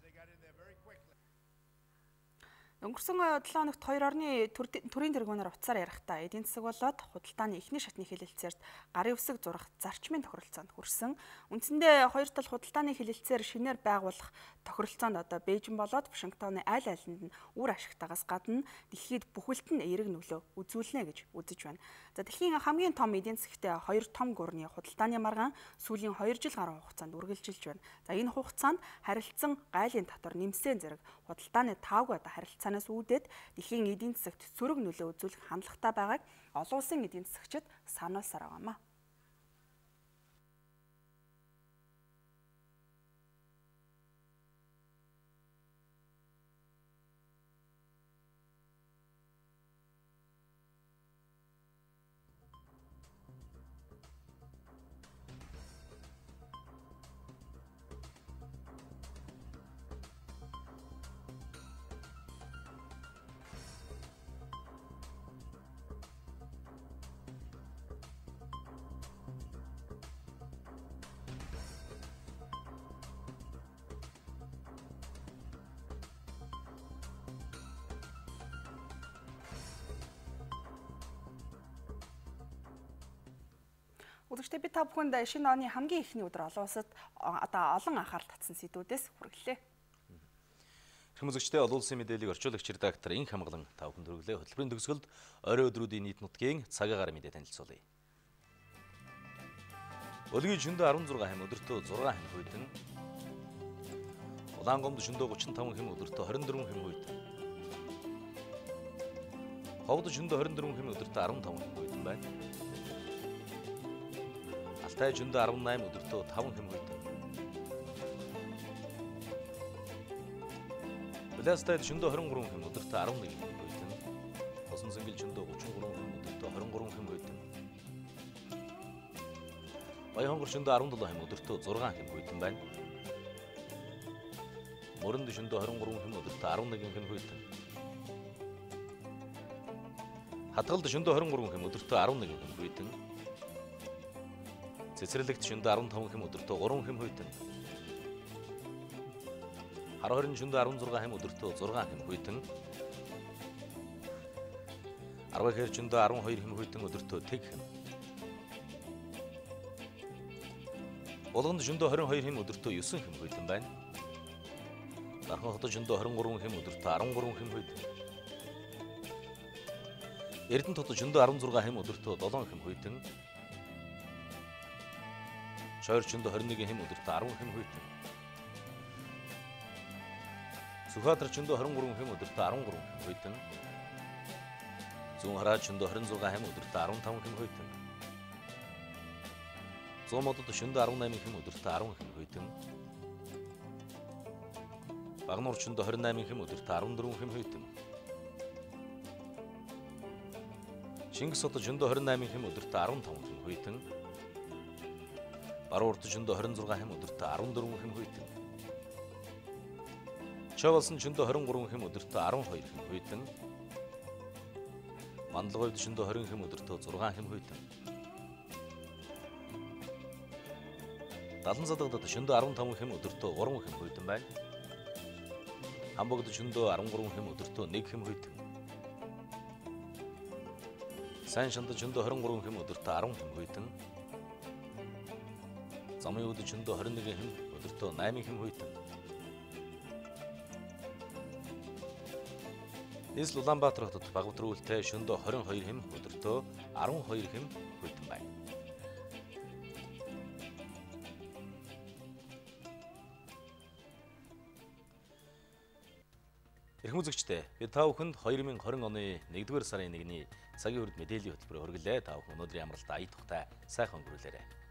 Өнгөрсөн 7 хоногт 2 орны төрийн тэргүүнээр уцаар ярихдаа эдийн засаг болоод худалдааны эхний шатны хэлэлцээрт гарын үсэг зурах зарчмын тохиролцоонд хүрсэн. Үндсэндээ хоёр тал худалдааны хэлэлцээр шинээр байгуулах тохиролцоонд одоо Бээжин болоод Вашингтоны аль алинд нь үр ашигтаагаас гадна дэлхийд бүхэлд нь эерэг нөлөө үзүүлнэ гэж үзэж байна. За дэлхийн хамгийн том эдийн засагт хоёр том гурны худалдааны маргаан сүүлийн 2 жил гаруй хугацаанд үргэлжилж байна. За энэ хугацаанд харилцсан гайлын татвар нэмсэн зэрэг худалдааны тавга одоо харилцааны үүдээд дэлхийн эдийн засагт сөрөг нөлөө үзүүлэх хандлагатай байгааг олон улсын эдийн засагчид сануулсаар байгаамаа. Үзэгчдээ би та бүхэнд шинэ оны хамгийн эхний өдөр олон улсад одоо олон анхаарал татсан сэдвүүдээс хүргэлээ. Үзэгчдээ олон улсын мэдээллийг орчуулагч редактор Инх хамглан та бүхэнд хүргэлээ. Хөтөлбөрийн төгсгөлд орой өдрүүдийн нийт нутгийн цагаагаар мэдээ танилцуулъя. Өлгийн шөндөө 16 хэм өдөртөө 6 хэм хуйдан. Улаангомд шөндөө 35 хэм өдөртөө 24 хэм хуйдан. Ховд шөндөө 24 хэм өдөртөө 15 хэм хуйдан байна. Алтай жүндө 18 өдөртөө 5 хэм хуйдан. Улаастай жүндө 23 хэм өдөртөө 11 хэм хуйдан. Тосон зэнгэл жүндө 33 хэм өдөртөө 23 хэм хуйдан. Баяхонгор жүндө 17 хэм өдөртөө 6 хэм хуйдан байна. Мөрөнд жүндө 23 хэм өдөртөө 11 хэм хуйдан. Хатгалд жүндө 23 хэм өдөртөө 11 хэм хуйдан. Цэцэрлэгт шөндө 15 хэм өдөртөө 3 хэм хуйдан. Хархорин шөндө 16 хэм өдөртөө 6 хэм хуйдан. Арвахэр шөндө 12 хэм хуйдан өдөртөө 1 хэм. Улганд шөндө 22 хэм өдөртөө 9 хэм хуйдан байна. Дархан хотод шөндө 23 хэм өдөртөө 13 хэм хуйдан. Эрдэнэ хотод шөндө 16 хэм өдөртөө 7 хэм хуйдан. Шойрчонд 21 хэм өдөртөө 10 хэм хуйдан. Сүхбаатарчонд 23 хэм өдөртөө 13 хэм хуйдан. Зүүн Хараачонд 26 хэм өдөртөө 15 хэм хуйдан. Зоомодчонд 18 хэм өдөртөө 10 хэм хуйдан. Багнуурчонд 28 хэм өдөртөө 14 хэм хуйдан. Чингис хотчонд 28 хэм өдөртөө 15 хэм хуйдан. Баруурд шөндө 26 хэм өдөртөө 14 хэм хуйдан. Чавалсан шөндө 23 хэм өдөртөө 12 хэм хуйдан. Мандалгойд шөндө 20 хэм өдөртөө 6 хэм хуйдан. Далан задгад шөндө 15 хэм өдөртөө 3 хэм хуйдан байна. Хамбогд шөндө 13 хэм өдөртөө 1 хэм хуйдан. Сайн шанд шөндө 23 хэм өдөртөө 10 хэм хуйдан. Замын өдөр шөндө 21 хэм өдөртөө 8 хэм хуйдан. Нийслэл Улаанбаатар хотод Багватар үүлтэй шөндө 22 хэм өдөртөө 12 хэм хуйдан байна. Эрхэм үзэгчдээ, бид та бүхэнд 2020 оны 1-р сарын 1-ний цагийн хүрд мэдээллийн хөтөлбөрөөр хүргэлээ. Та бүхэн өнөөдрийн амралтаа ая тухтай сайхан өнгөрүүлээрэй.